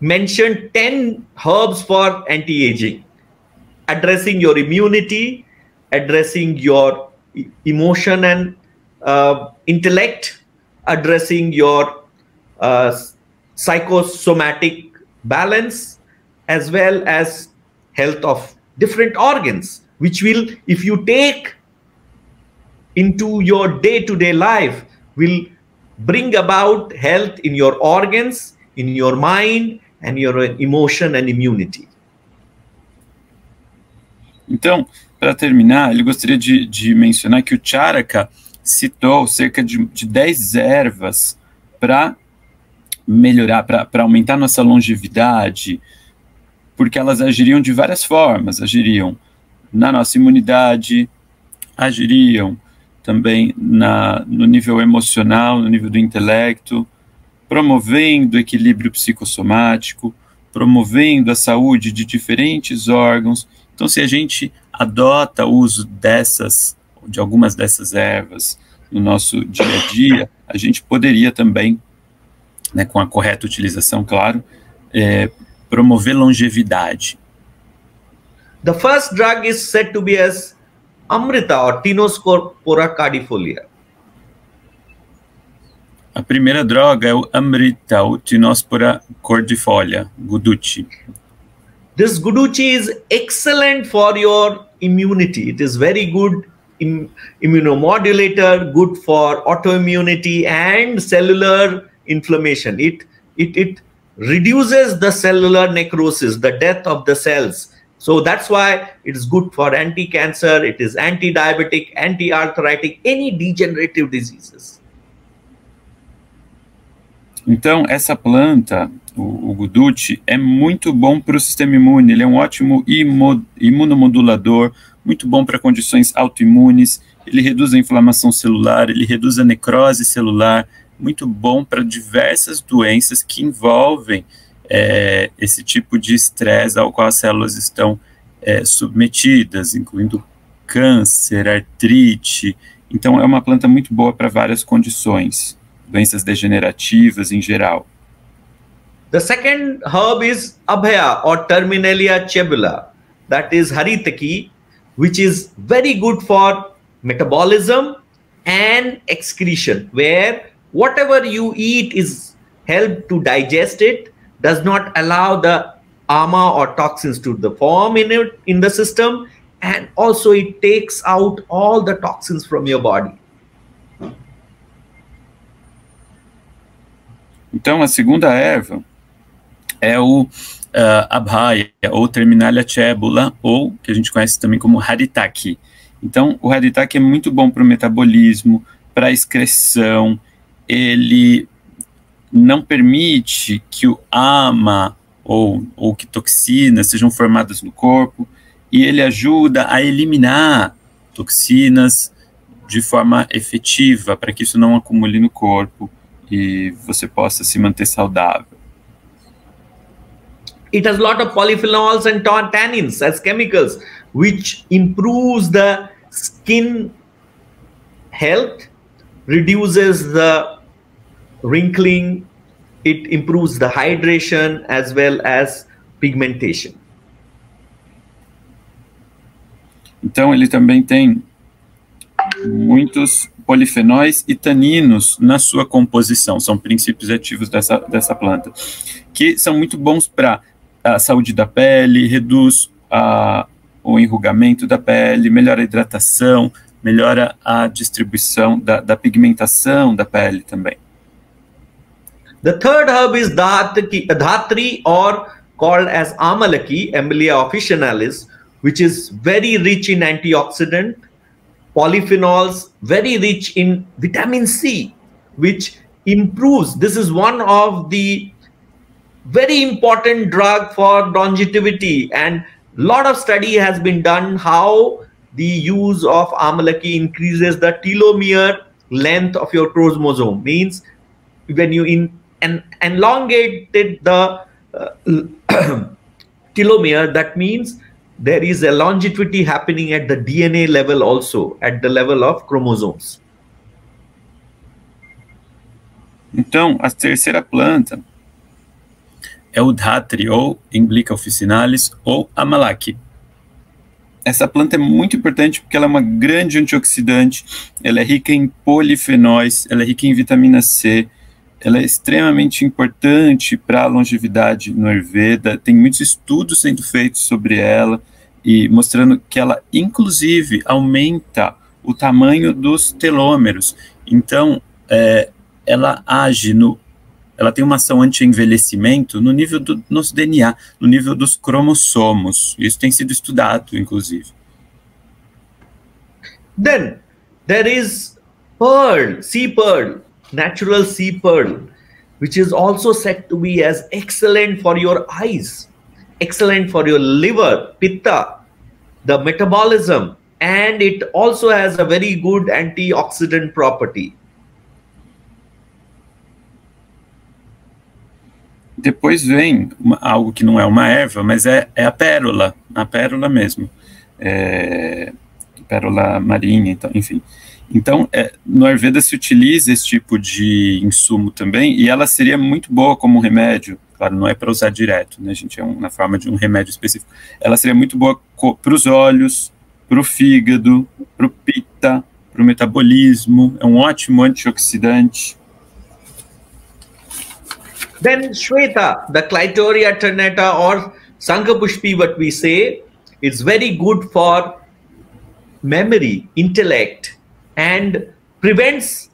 mentioned ten herbs for anti-aging, addressing your immunity, addressing your emotion and uh, intellect, addressing your uh, psychosomatic balance as well as health of different organs, which will, if you take into your day-to-day life, will bring about health in your organs, in your mind, and your emotion and immunity. Então, para terminar, ele gostaria de, de mencionar que o Charaka citou cerca de, de dez ervas para melhorar, para aumentar nossa longevidade, porque elas agiriam de várias formas, agiriam na nossa imunidade, agiriam também na, no nível emocional, no nível do intelecto, promovendo o equilíbrio psicossomático, promovendo a saúde de diferentes órgãos. Então, se a gente adota o uso dessas, de algumas dessas ervas no nosso dia a dia, a gente poderia também, né, com a correta utilização, claro, é, promover longevidade. The first drug is said to be as Amrita or Tinospora cardifolia. A primeira droga é o Amrita, o Tinospora cordifolia, Guduchi. This Guduchi is excellent for your immunity. It is very good im- immunomodulator, good for autoimmunity and cellular inflammation. It, it, it reduces the cellular necrosis, the death of the cells. So that's why it's good for anti-cancer, it is anti-diabetic, anti-arthritic, any degenerative diseases. Então, essa planta, o, o Guduchi, é muito bom para o sistema imune, ele é um ótimo imunomodulador, muito bom para condições autoimunes, ele reduz a inflamação celular, ele reduz a necrose celular, muito bom para diversas doenças que envolvem É, esse tipo de estresse ao qual as células estão é, submetidas, incluindo câncer, artrite. Então, é uma planta muito boa para várias condições, doenças degenerativas em geral. The second herb is Abhaya or Terminalia Chebula, that is Haritaki, which is very good for metabolism and excretion, where whatever you eat is helped to digest it, does not allow the ama or toxins to the form in it, in the system, and also it takes out all the toxins from your body. Então, a segunda erva é o uh, Abhaya, ou Terminalia Chebula, ou que a gente conhece também como Haritaki. Então, o Haritaki é muito bom para o metabolismo, para a excreção, ele não permite que o ama ou, ou que toxinas sejam formadas no corpo, e ele ajuda a eliminar toxinas de forma efetiva, para que isso não acumule no corpo e você possa se manter saudável. It has a lot of polyphenols and tannins as chemicals, which improves the skin health, reduces the wrinkling, it improves the hydration as well as pigmentation. Então, ele também tem muitos polifenóis e taninos na sua composição, são princípios ativos dessa, dessa planta, que são muito bons para a saúde da pele, reduz a, o enrugamento da pele, melhora a hidratação, melhora a distribuição da, da pigmentação da pele também. The third herb is Dhatri, or called as Amalaki, Amelia officinalis, which is very rich in antioxidant, polyphenols, very rich in vitamin C, which improves. This is one of the very important drug for longevity, and a lot of study has been done how the use of Amalaki increases the telomere length of your chromosome. Means when you in And elongated the uh, telomere, that means there is a longevity happening at the D N A level also, at the level of chromosomes. Então, a terceira planta é o Dhatri, ou Imblica officinalis, ou Amalaki. Essa planta é muito importante porque ela é uma grande antioxidante, ela é rica em polifenóis, ela é rica em vitamina C, ela é extremamente importante para a longevidade no Ayurveda, tem muitos estudos sendo feitos sobre ela e mostrando que ela, inclusive, aumenta o tamanho dos telômeros. Então, é, ela age no... ela tem uma ação anti-envelhecimento no nível do nosso D N A, no nível dos cromossomos. Isso tem sido estudado, inclusive. Then, there is pearl, sea pearl, natural sea pearl, which is also said to be as excellent for your eyes, excellent for your liver, pitta, the metabolism, and it also has a very good antioxidant property. Depois vem uma, algo que não é uma erva, mas é, é a pérola, a pérola mesmo, é, pérola marinha, então, enfim. Então, é, no Ayurveda se utiliza esse tipo de insumo também, e ela seria muito boa como um remédio, claro, não é para usar direto, né, gente, é um, na forma de um remédio específico. Ela seria muito boa para os olhos, para o fígado, para o pitta, para o metabolismo, é um ótimo antioxidante. Then Shweta, the Clitoria ternata or Sankapushpi, what we say, is very good for memory, intellect, and prevents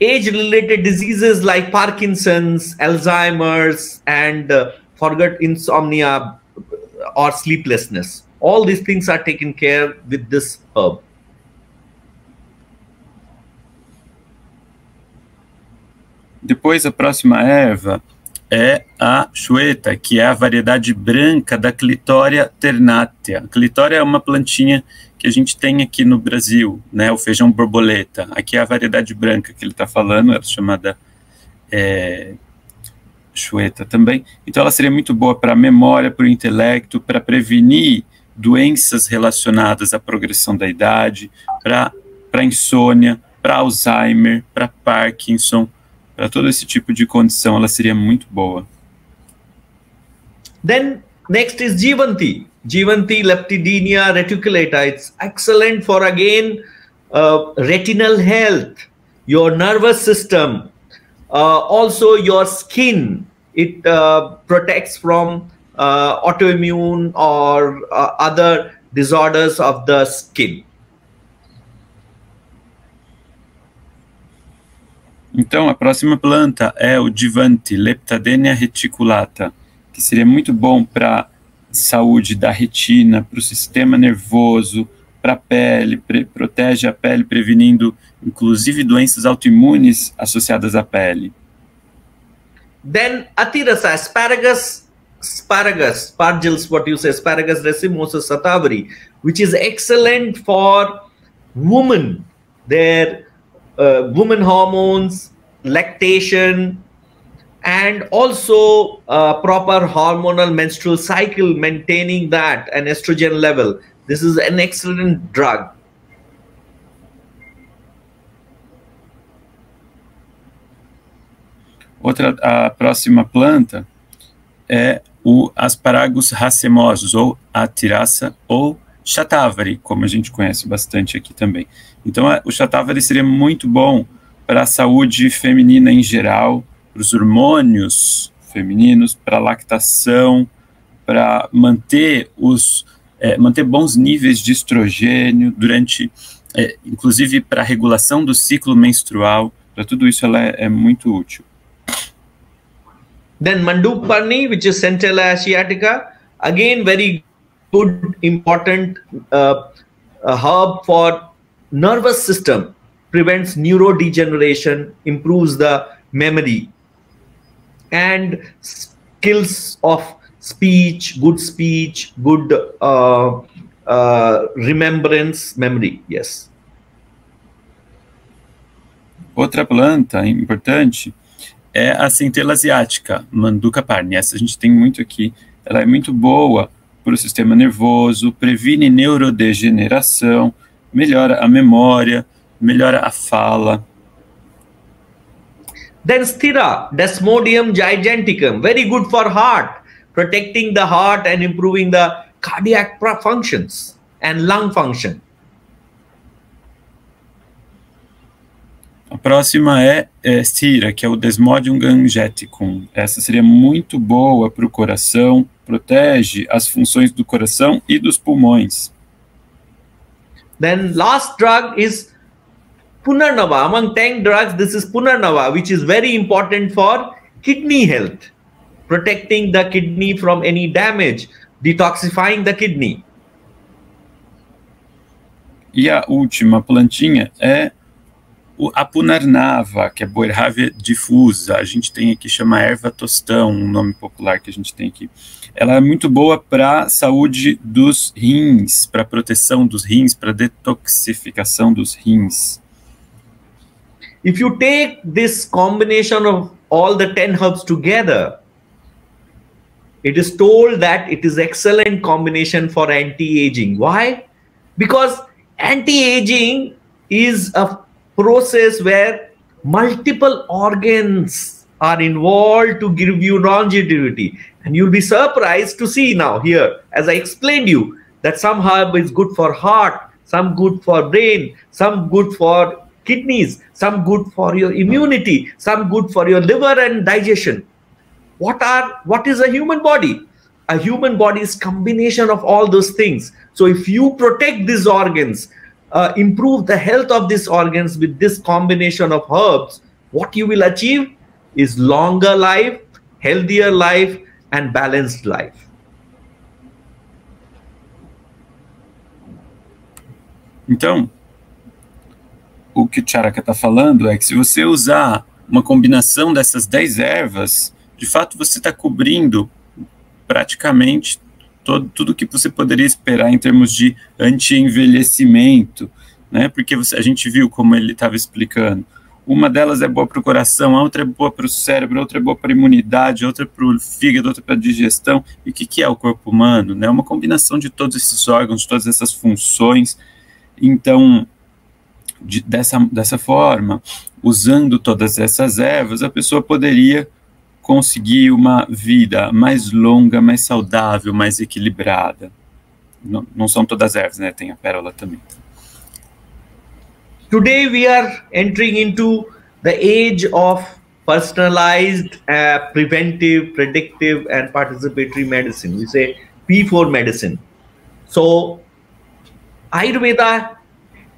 age-related diseases like Parkinson's, Alzheimer's, and uh, forgot insomnia or sleeplessness. All these things are taken care with this herb. Depois, a próxima erva é a Shweta, que é a variedade branca da Clitoria ternatea. Clitoria é uma plantinha que a gente tem aqui no Brasil, né, o feijão borboleta. Aqui é a variedade branca que ele está falando, ela chamada é, Shweta também. Então, ela seria muito boa para a memória, para o intelecto, para prevenir doenças relacionadas à progressão da idade, para insônia, para Alzheimer, para Parkinson. Para todo esse tipo de condição, ela seria muito boa. Then, next is Jivanti. Jivanti Leptidenia reticulata. It's excellent for, again, uh, retinal health, your nervous system, uh, also your skin. It uh, protects from uh, autoimmune or uh, other disorders of the skin. Então, a próxima planta é o Jivanti, Leptadenia reticulata, que seria muito bom para saúde da retina, para o sistema nervoso, para a pele, pre protege a pele, prevenindo, inclusive, doenças autoimunes associadas à pele. Then, Atirasa, asparagus, asparagus, spargils, what you say, asparagus racemosus Satavari, which is excellent for women, their Uh, women hormones, lactation, and also uh, proper hormonal menstrual cycle, maintaining that and estrogen level. This is an excellent drug. Outra, a próxima planta é o Asparagus racemosus, ou Atirasa, ou Shatavari, como a gente conhece bastante aqui também. Então, o Shatavari seria muito bom para a saúde feminina em geral, para os hormônios femininos, para a lactação, para manter os é, manter bons níveis de estrogênio durante, é, inclusive para a regulação do ciclo menstrual. Para tudo isso, ela é, é muito útil. Then Mandupani, which is Central Asiatica, again very good, important uh, herb for nervous system, prevents neurodegeneration, improves the memory, and skills of speech, good speech, good uh, uh, remembrance, memory, yes. Outra planta importante é a centela asiática, Manduca parni. Essa a gente tem muito aqui, ela é muito boa para o sistema nervoso, previne neurodegeneração, melhora a memória, melhora a fala. Then Sthira, Desmodium giganticum, very good for heart, protecting the heart and improving the cardiac functions and lung function. A próxima é, é Cira, que é o Desmodium gangeticum. Essa seria muito boa para o coração, protege as funções do coração e dos pulmões. Then last drug is Punarnava. Among ten drugs, this is Punarnava, which is very important for kidney health, protecting the kidney from any damage, detoxifying the kidney. E a última plantinha é a Punarnava, que é Boerhaavia difusa. A gente tem aqui, chama erva tostão, um nome popular que a gente tem aqui. Ela é muito boa para a saúde dos rins, para a proteção dos rins, para a detoxificação dos rins. If you take this combination of all the ten herbs together, it is told that it is excellent combination for anti-aging. Why? Because anti-aging is a process where multiple organs are involved to give you longevity, and you'll be surprised to see now here, as I explained you, that some herb is good for heart, some good for brain, some good for kidneys, some good for your immunity, some good for your liver and digestion. What are what is a human body? A human body is combination of all those things. So if you protect these organs, Uh, improve the health of these organs with this combination of herbs, what you will achieve is longer life, healthier life, and balanced life. Então, o que o Charaka está falando é que se você usar uma combinação dessas dez ervas, de fato você está cobrindo praticamente Todo, tudo que você poderia esperar em termos de anti-envelhecimento, né? Porque você, a gente viu como ele estava explicando. Uma delas é boa para o coração, a outra é boa para o cérebro, a outra é boa para a imunidade, a outra é para o fígado, a outra é para a digestão. E o que, que é o corpo humano? É, né? Uma combinação de todos esses órgãos, de todas essas funções. Então, de, dessa, dessa forma, usando todas essas ervas, a pessoa poderia conseguir uma vida mais longa, mais saudável, mais equilibrada. Não, não são todas ervas, né? Tem a pérola também. Today we are entering into the age of personalized, uh, preventive, predictive, and participatory medicine. We say P four medicine. So Ayurveda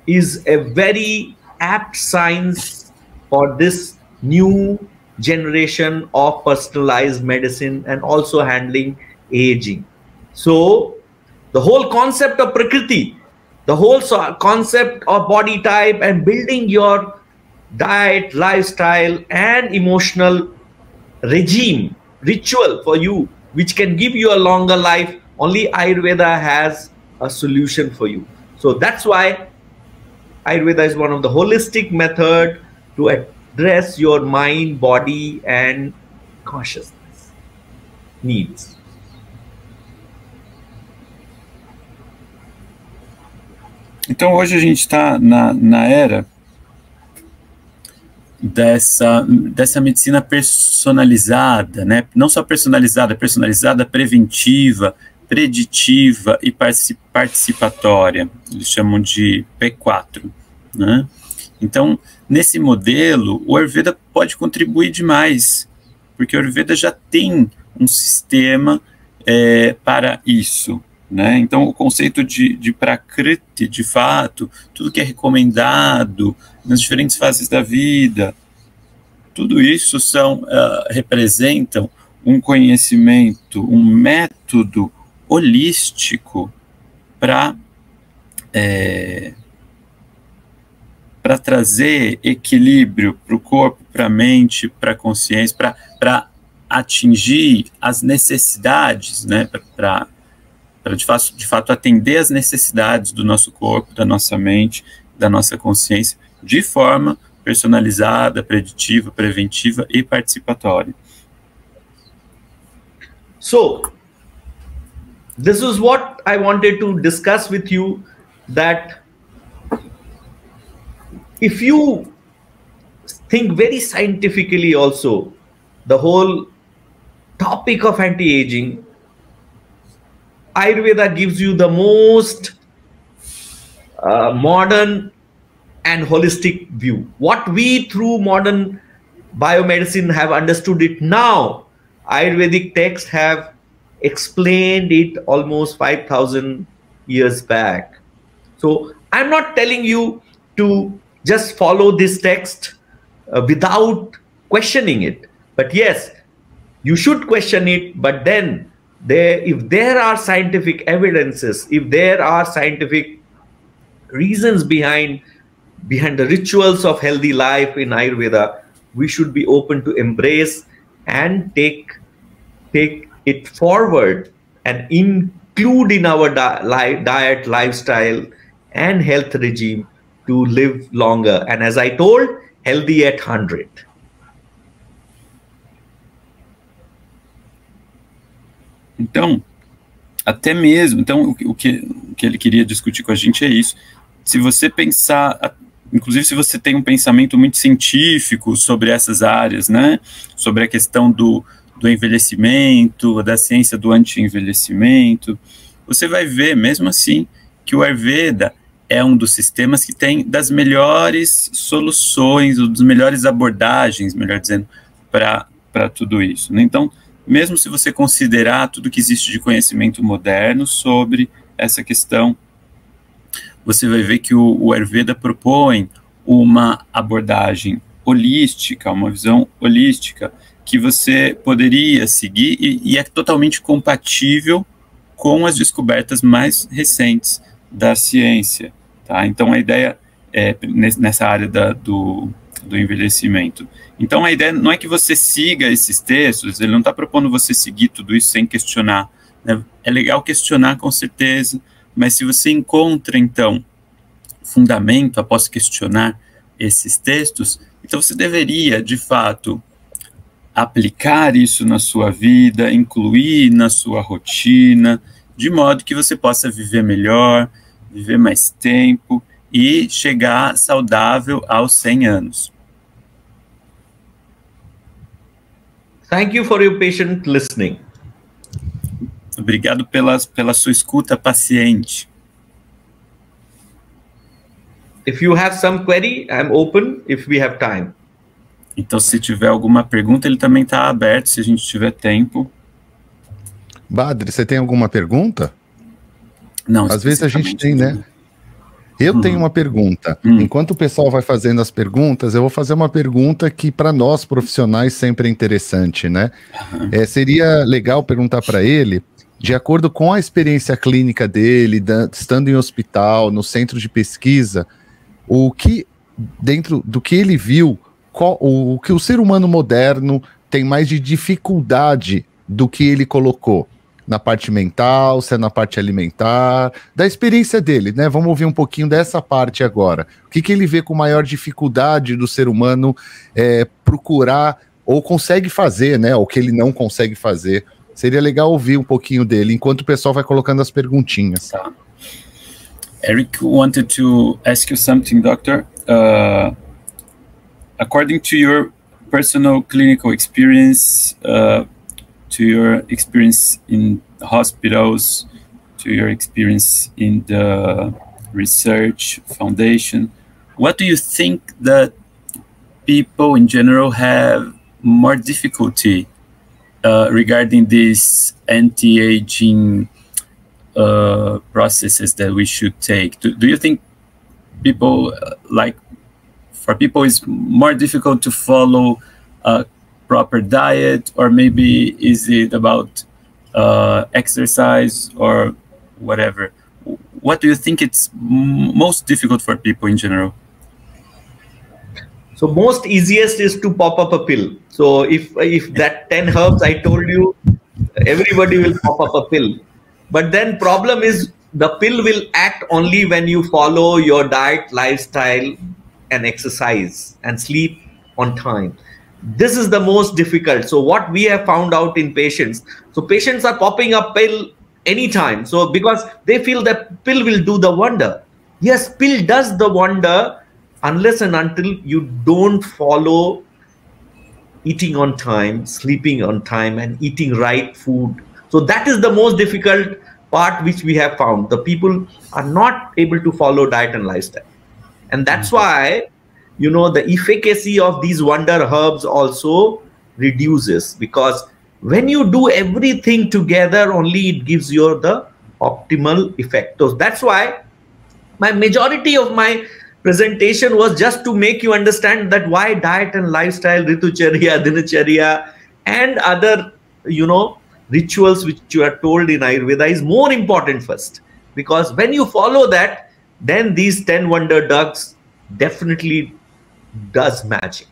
is a very apt science for this new generation of personalized medicine and also handling aging. So the whole concept of prakriti, the whole so concept of body type and building your diet, lifestyle and emotional regime, ritual for you, which can give you a longer life, only Ayurveda has a solution for you. So that's why Ayurveda is one of the holistic method to address your mind, body and consciousness needs. Então hoje a gente está na, na era dessa, dessa medicina personalizada, né? Não só personalizada, personalizada, preventiva, preditiva e participatória. Eles chamam de P quatro, né? Então, nesse modelo, o Ayurveda pode contribuir demais, porque o Ayurveda já tem um sistema é, para isso, né? Então, o conceito de, de prakriti, de fato, tudo que é recomendado nas diferentes fases da vida, tudo isso são, uh, representam um conhecimento, um método holístico para... É, para trazer equilíbrio para o corpo, para a mente, para a consciência, para atingir as necessidades, né? Para de fato, de fato atender as necessidades do nosso corpo, da nossa mente, da nossa consciência, de forma personalizada, preditiva, preventiva e participatória. So, this is what I wanted to discuss with you, that if you think very scientifically also, the whole topic of anti-aging, Ayurveda gives you the most uh, modern and holistic view. What we through modern biomedicine have understood it now, Ayurvedic texts have explained it almost five thousand years back. So I'm not telling you to just follow this text uh, without questioning it. But yes, you should question it, but then there, if there are scientific evidences, if there are scientific reasons behind, behind the rituals of healthy life in Ayurveda, we should be open to embrace and take, take it forward and include in our di li diet, lifestyle, and health regime to live longer. And as I told, healthy at one hundred. Então, até mesmo, então o que, o que ele queria discutir com a gente é isso. Se você pensar, inclusive se você tem um pensamento muito científico sobre essas áreas, né, sobre a questão do, do envelhecimento, da ciência do anti-envelhecimento, você vai ver, mesmo assim, que o Ayurveda é um dos sistemas que tem das melhores soluções, ou das melhores abordagens, melhor dizendo, para tudo isso, né? Então, mesmo se você considerar tudo que existe de conhecimento moderno sobre essa questão, você vai ver que o, o Ayurveda propõe uma abordagem holística, uma visão holística, que você poderia seguir e, e é totalmente compatível com as descobertas mais recentes da ciência, tá? Então, a ideia é nessa área da, do, do envelhecimento. Então, a ideia não é que você siga esses textos, ele não está propondo você seguir tudo isso sem questionar, né? É legal questionar, com certeza, mas se você encontra, então, fundamento após questionar esses textos, então você deveria, de fato, aplicar isso na sua vida, incluir na sua rotina, de modo que você possa viver melhor, viver mais tempo e chegar saudável aos cem anos. Thank you for your patient listening. Obrigado pela, pela sua escuta paciente. If you have some query, I'm open if we have time. Então, se tiver alguma pergunta, ele também está aberto, se a gente tiver tempo. Badri, você tem alguma pergunta? Não. Às vezes a gente tem, né? Eu uhum. tenho uma pergunta. Uhum. Enquanto o pessoal vai fazendo as perguntas, eu vou fazer uma pergunta que para nós profissionais sempre é interessante, né? Uhum. É, seria legal perguntar para ele, de acordo com a experiência clínica dele, da, estando em hospital, no centro de pesquisa, o que, dentro do que ele viu, qual, o, o que o ser humano moderno tem mais de dificuldade do que ele colocou na parte mental, se é na parte alimentar, da experiência dele, né? Vamos ouvir um pouquinho dessa parte agora. O que, que ele vê com maior dificuldade do ser humano é, procurar ou consegue fazer, né? O que ele não consegue fazer. Seria legal ouvir um pouquinho dele, enquanto o pessoal vai colocando as perguntinhas. Tá. Eric wanted to ask you something, doctor. Uh... According to your personal clinical experience, uh, to your experience in hospitals, to your experience in the research foundation, what do you think that people in general have more difficulty uh, regarding these anti-aging uh, processes that we should take? Do, do you think people uh, like for people it's more difficult to follow a proper diet, or maybe is it about uh, exercise or whatever? What do you think it's most difficult for people in general? So most easiest is to pop up a pill. So if, if that ten herbs I told you, everybody will pop up a pill. But then problem is the pill will act only when you follow your diet, lifestyle, and exercise and sleep on time. This is the most difficult. So what we have found out in patients, so patients are popping up pill anytime. So because they feel that pill will do the wonder. Yes, pill does the wonder unless and until you don't follow eating on time, sleeping on time, and eating right food. So that is the most difficult part which we have found. The people are not able to follow diet and lifestyle. And that's why, you know, the efficacy of these wonder herbs also reduces, because when you do everything together, only it gives you the optimal effect. So that's why my majority of my presentation was just to make you understand that why diet and lifestyle, Ritucharya, Dhinacharya, and other, you know, rituals which you are told in Ayurveda is more important first. Because when you follow that, then these ten wonder drugs definitely does magic.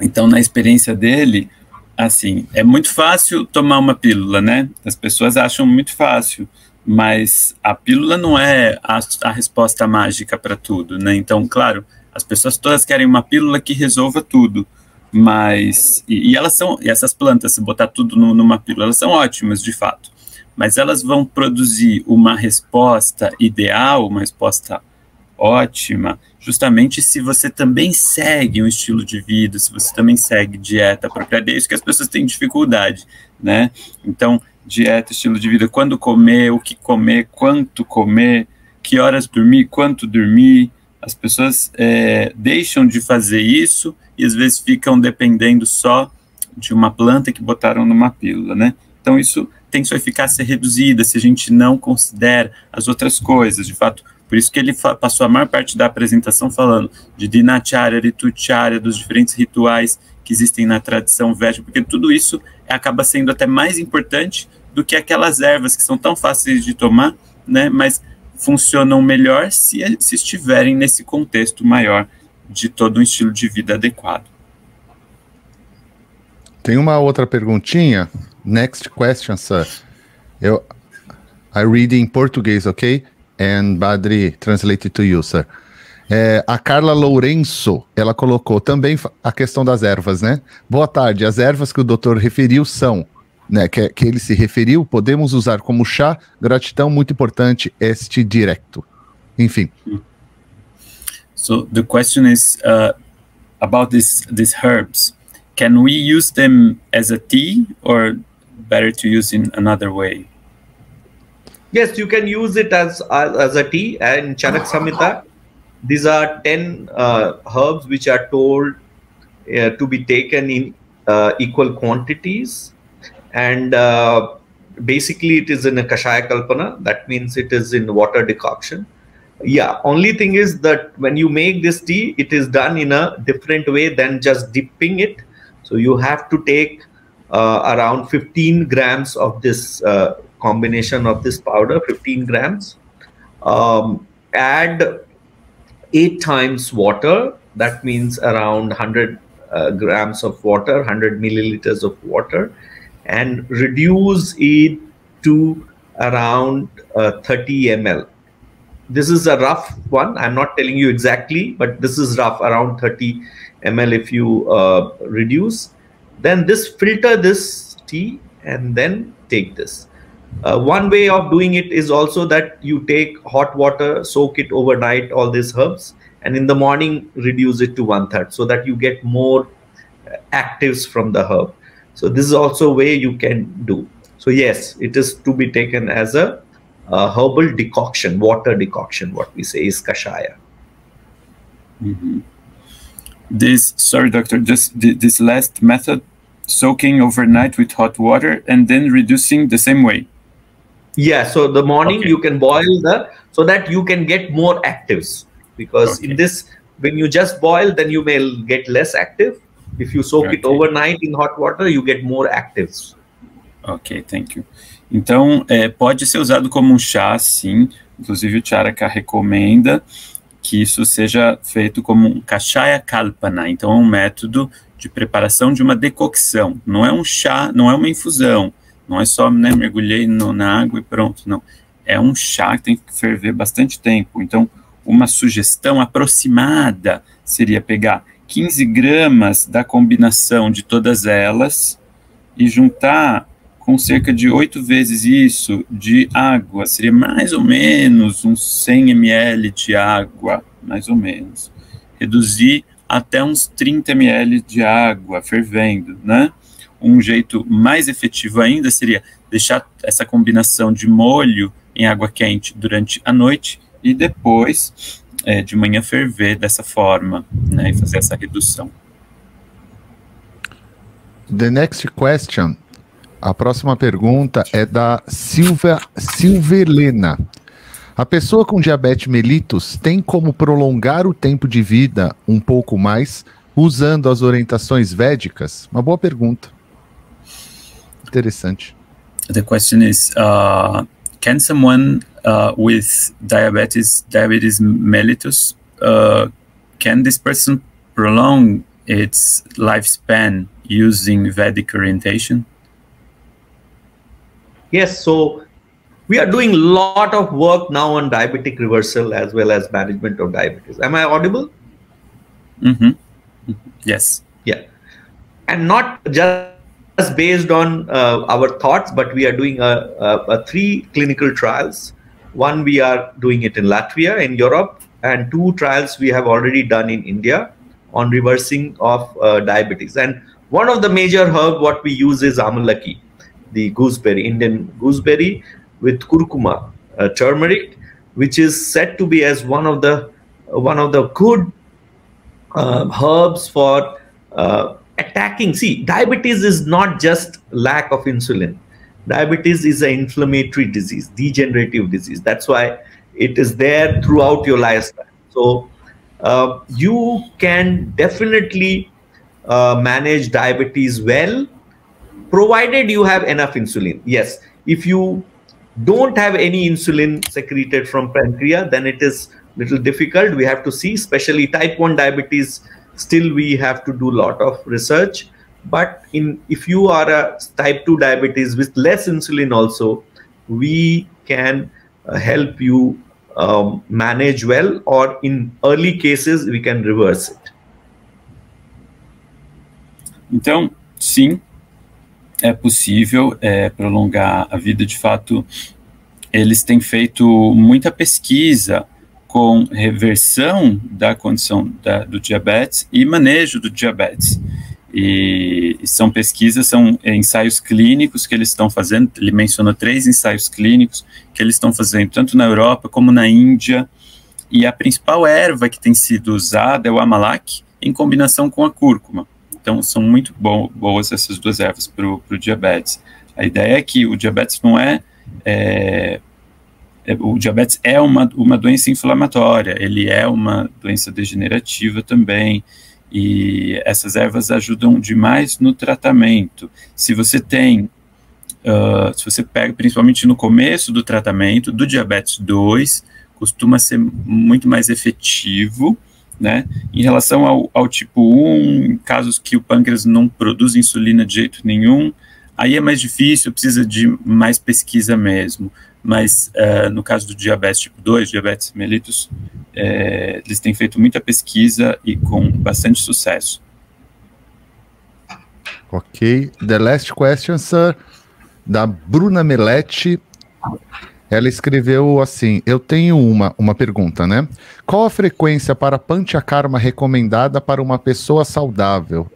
Então, na experiência dele, assim, é muito fácil tomar uma pílula, né? As pessoas acham muito fácil, mas a pílula não é a, a resposta mágica para tudo, né? Então, claro, as pessoas todas querem uma pílula que resolva tudo, mas... E, e elas são... E essas plantas, se botar tudo no, numa pílula, elas são ótimas, de fato. Mas elas vão produzir uma resposta ideal, uma resposta ótima, justamente se você também segue um estilo de vida, se você também segue dieta apropriada. É isso que as pessoas têm dificuldade, né? Então, dieta, estilo de vida, quando comer, o que comer, quanto comer, que horas dormir, quanto dormir. As pessoas é, deixam de fazer isso e às vezes ficam dependendo só de uma planta que botaram numa pílula, né? Então, isso tem sua eficácia reduzida se a gente não considera as outras coisas, de fato. Por isso que ele passou a maior parte da apresentação falando de Dhinacharya, Ritucharya, dos diferentes rituais que existem na tradição védica, porque tudo isso acaba sendo até mais importante do que aquelas ervas que são tão fáceis de tomar, né, mas funcionam melhor se, se estiverem nesse contexto maior de todo um estilo de vida adequado. Tem uma outra perguntinha. Next question, sir. Eu, I read em português, ok? And Badri, translate it to you, sir. É, a Carla Lourenço, ela colocou também a questão das ervas, né? Boa tarde, as ervas que o doutor referiu são, né, que, que ele se referiu, podemos usar como chá, gratidão, muito importante, este directo. Enfim. So, the question is uh, about this, these herbs. Can we use them as a tea or better to use in another way? Yes, you can use it as, as, as a tea. And Charaka Samhita, these are ten uh, herbs which are told uh, to be taken in uh, equal quantities. And uh, basically it is in a Kashaya Kalpana. That means it is in water decoction. Yeah, only thing is that when you make this tea, it is done in a different way than just dipping it. So you have to take uh, around fifteen grams of this uh, combination of this powder, fifteen grams, um, add eight times water. That means around one hundred uh, grams of water, one hundred milliliters of water, and reduce it to around uh, thirty milliliters. This is a rough one. I'm not telling you exactly, but this is rough, around thirty milliliters if you uh, reduce. Then this filter this tea and then take this. Uh, one way of doing it is also that you take hot water, soak it overnight, all these herbs, and in the morning reduce it to one third so that you get more actives from the herb. So this is also a way you can do. So yes, it is to be taken as a, a herbal decoction, water decoction, what we say is kashaya. Mm-hmm. This, sorry doctor, just th this last method, soaking overnight with hot water and then reducing the same way. Yeah, so the morning okay. You can boil the, so that you can get more actives, because okay. In this, when you just boil, then you may get less active. If you soak okay. It overnight in hot water, you get more actives. Ok, thank you. Então, é, pode ser usado como um chá, sim. Inclusive, o Charaka recomenda que isso seja feito como um Kashaya Kalpana. Então, é um método de preparação de uma decocção. Não é um chá, não é uma infusão. Não é só, né, mergulhei no, na água e pronto, não. É um chá que tem que ferver bastante tempo. Então, uma sugestão aproximada seria pegar quinze gramas da combinação de todas elas e juntar com cerca de oito vezes isso de água. Seria mais ou menos uns cem mililitros de água, mais ou menos. Reduzir até uns trinta mililitros de água fervendo, né? Um jeito mais efetivo ainda seria deixar essa combinação de molho em água quente durante a noite e depois é, de manhã ferver dessa forma, né, e fazer essa redução. The next question. A próxima pergunta é da Silva, Silvelena. A pessoa com diabetes mellitus tem como prolongar o tempo de vida um pouco mais usando as orientações védicas? Uma boa pergunta. Interessante. The question is, uh, can someone uh, with diabetes, diabetes mellitus, uh, can this person prolong its lifespan using Vedic orientation? Yes, so we are doing a lot of work now on diabetic reversal as well as management of diabetes. Am I audible? Mm-hmm. Yes. Yeah. And not just based on uh, our thoughts, but we are doing a, a, a three clinical trials. One, we are doing it in Latvia, in Europe, and two trials we have already done in India on reversing of uh, diabetes. And one of the major herb what we use is Amalaki, the gooseberry, Indian gooseberry, with curcuma, uh, turmeric, which is said to be as one of the uh, one of the good uh, herbs for uh, attacking. See, diabetes is not just lack of insulin. Diabetes is an inflammatory disease, degenerative disease. That's why it is there throughout your lifestyle. So uh, you can definitely uh, manage diabetes well, provided you have enough insulin. Yes, if you don't have any insulin secreted from pancreas, then it is little difficult. We have to see, especially type one diabetes, still we have to do a lot of research. But in if you are a type two diabetes with less insulin also, we can uh, help you um, manage well, or in early cases, we can reverse it. Então, sim, é possível é, prolongar a vida. De fato, eles têm feito muita pesquisa com reversão da condição da, do diabetes e manejo do diabetes. E, e são pesquisas, são ensaios clínicos que eles estão fazendo. Ele mencionou três ensaios clínicos que eles estão fazendo, tanto na Europa como na Índia. E a principal erva que tem sido usada é o Amalaki, em combinação com a cúrcuma. Então, são muito bo boas essas duas ervas para o diabetes. A ideia é que o diabetes não é... é, é o diabetes é uma, uma doença inflamatória, ele é uma doença degenerativa também, e essas ervas ajudam demais no tratamento. Se você tem... Uh, se você pega, principalmente no começo do tratamento, do diabetes dois, costuma ser muito mais efetivo, né? Em relação ao, ao tipo um, em casos que o pâncreas não produz insulina de jeito nenhum, aí é mais difícil, precisa de mais pesquisa mesmo. Mas uh, no caso do diabetes tipo dois, diabetes mellitus, é, eles têm feito muita pesquisa e com bastante sucesso. Ok. The last question, sir, da Bruna Meletti. Ela escreveu assim: eu tenho uma, uma pergunta, né? Qual a frequência para Panchakarma recomendada para uma pessoa saudável?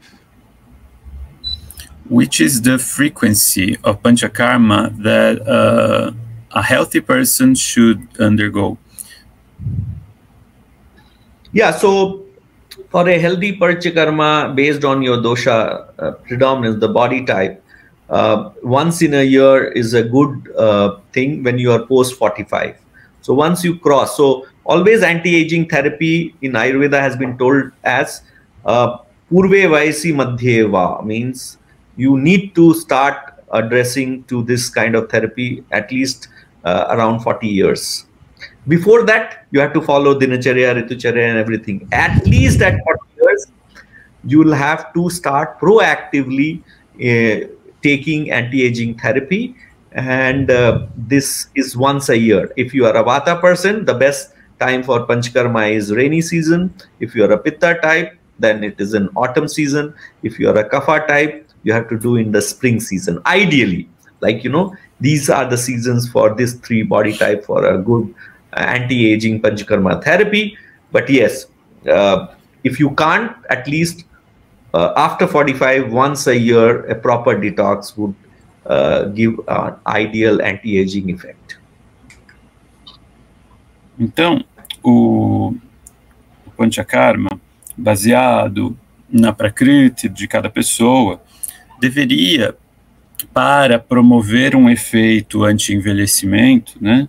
Which is the frequency of Panchakarma that uh, a healthy person should undergo? Yeah, so for a healthy Panchakarma, based on your dosha uh, predominance, the body type, Uh, once in a year is a good uh, thing when you are post forty-five. So once you cross, so always anti-aging therapy in Ayurveda has been told as uh, Purve Vaisi Madhyeva, means you need to start addressing to this kind of therapy at least uh, around forty years. Before that, you have to follow Dhinacharya, Ritucharya and everything. At least at forty years, you will have to start proactively uh, taking anti-aging therapy, and uh, this is once a year. If you are a Vata person, the best time for Panchakarma is rainy season. If you are a Pitta type, then it is an autumn season. If you are a Kapha type, you have to do in the spring season. Ideally, like, you know, these are the seasons for this three body type for a good anti-aging Panchakarma therapy. But yes, uh, if you can't, at least Uh, after forty-five, once a year, a proper detox would uh, give an ideal anti-aging effect. Então, o, o Panchakarma, baseado na prakriti de cada pessoa, deveria, para promover um efeito anti-envelhecimento, né,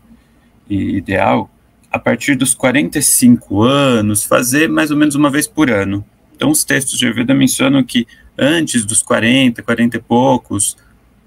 ideal, a partir dos quarenta e cinco anos, fazer mais ou menos uma vez por ano. Então, os textos de Ayurveda mencionam que antes dos quarenta, quarenta e poucos,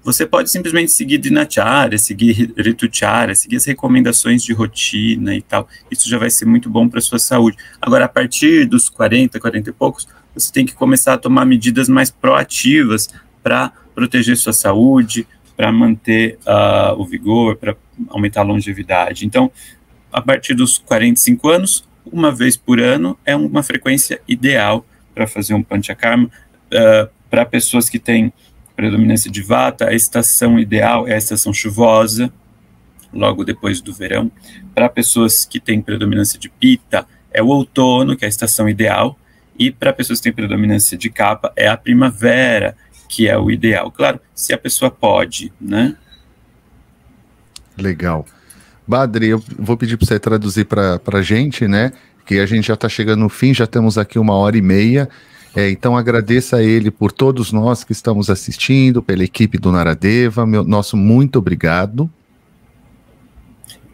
você pode simplesmente seguir Dhinacharya, seguir Ritucharya, seguir as recomendações de rotina e tal. Isso já vai ser muito bom para a sua saúde. Agora, a partir dos quarenta, quarenta e poucos, você tem que começar a tomar medidas mais proativas para proteger sua saúde, para manter uh, o vigor, para aumentar a longevidade. Então, a partir dos quarenta e cinco anos, uma vez por ano é uma frequência ideal para fazer um Panchakarma. Uh, para pessoas que têm predominância de vata, a estação ideal é a estação chuvosa, logo depois do verão. Para pessoas que têm predominância de pitta, é o outono, que é a estação ideal. E para pessoas que têm predominância de kapha, é a primavera, que é o ideal. Claro, se a pessoa pode, né? Legal. Badri, eu vou pedir para você traduzir para a gente, né? Porque a gente já está chegando no fim, já temos aqui uma hora e meia. É, então agradeço a ele por todos nós que estamos assistindo, pela equipe do Naradeva, meu, nosso muito obrigado.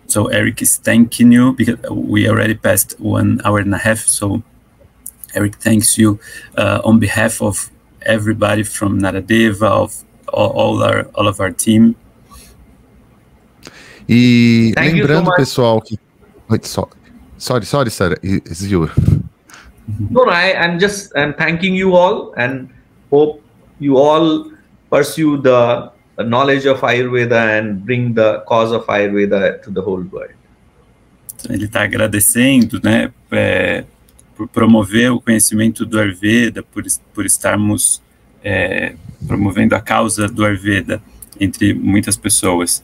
So Eric is thanking you, because we already passed one hour and a half, so Eric thanks you uh, on behalf of everybody from Naradeva, of all, our, all of our team. E Thank lembrando, so pessoal, que... Wait, so, sorry, sorry, Sarah, it's you. No, no, I, I'm just I'm thanking you all and hope you all pursue the knowledge of Ayurveda and bring the cause of Ayurveda to the whole world. Ele está agradecendo, né, é, por promover o conhecimento do Ayurveda, por, por estarmos é, promovendo a causa do Ayurveda entre muitas pessoas.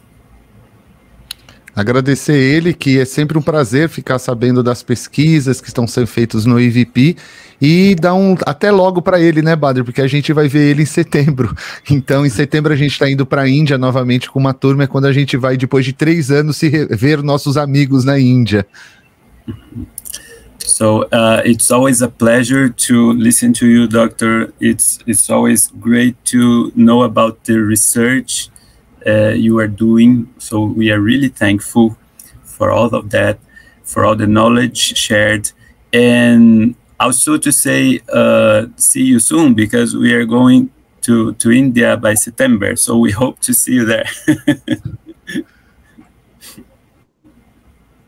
Agradecer ele, que é sempre um prazer ficar sabendo das pesquisas que estão sendo feitas no A V P, e dar um até logo para ele, né, Badr? Porque a gente vai ver ele em setembro. Então, em setembro a gente está indo para a Índia novamente com uma turma, é quando a gente vai, depois de três anos, se rever nossos amigos na Índia. So, uh, it's always a pleasure to listen to you, doctor. It's, it's always great to know about the research Uh, you are doing, so we are really thankful for all of that, for all the knowledge shared, and also to say uh, see you soon, because we are going to, to India by September, so we hope to see you there.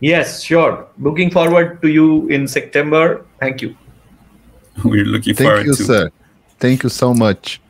Yes, sure. Looking forward to you in September. Thank you. We're looking Thank forward you, to. Sir. Thank you so much.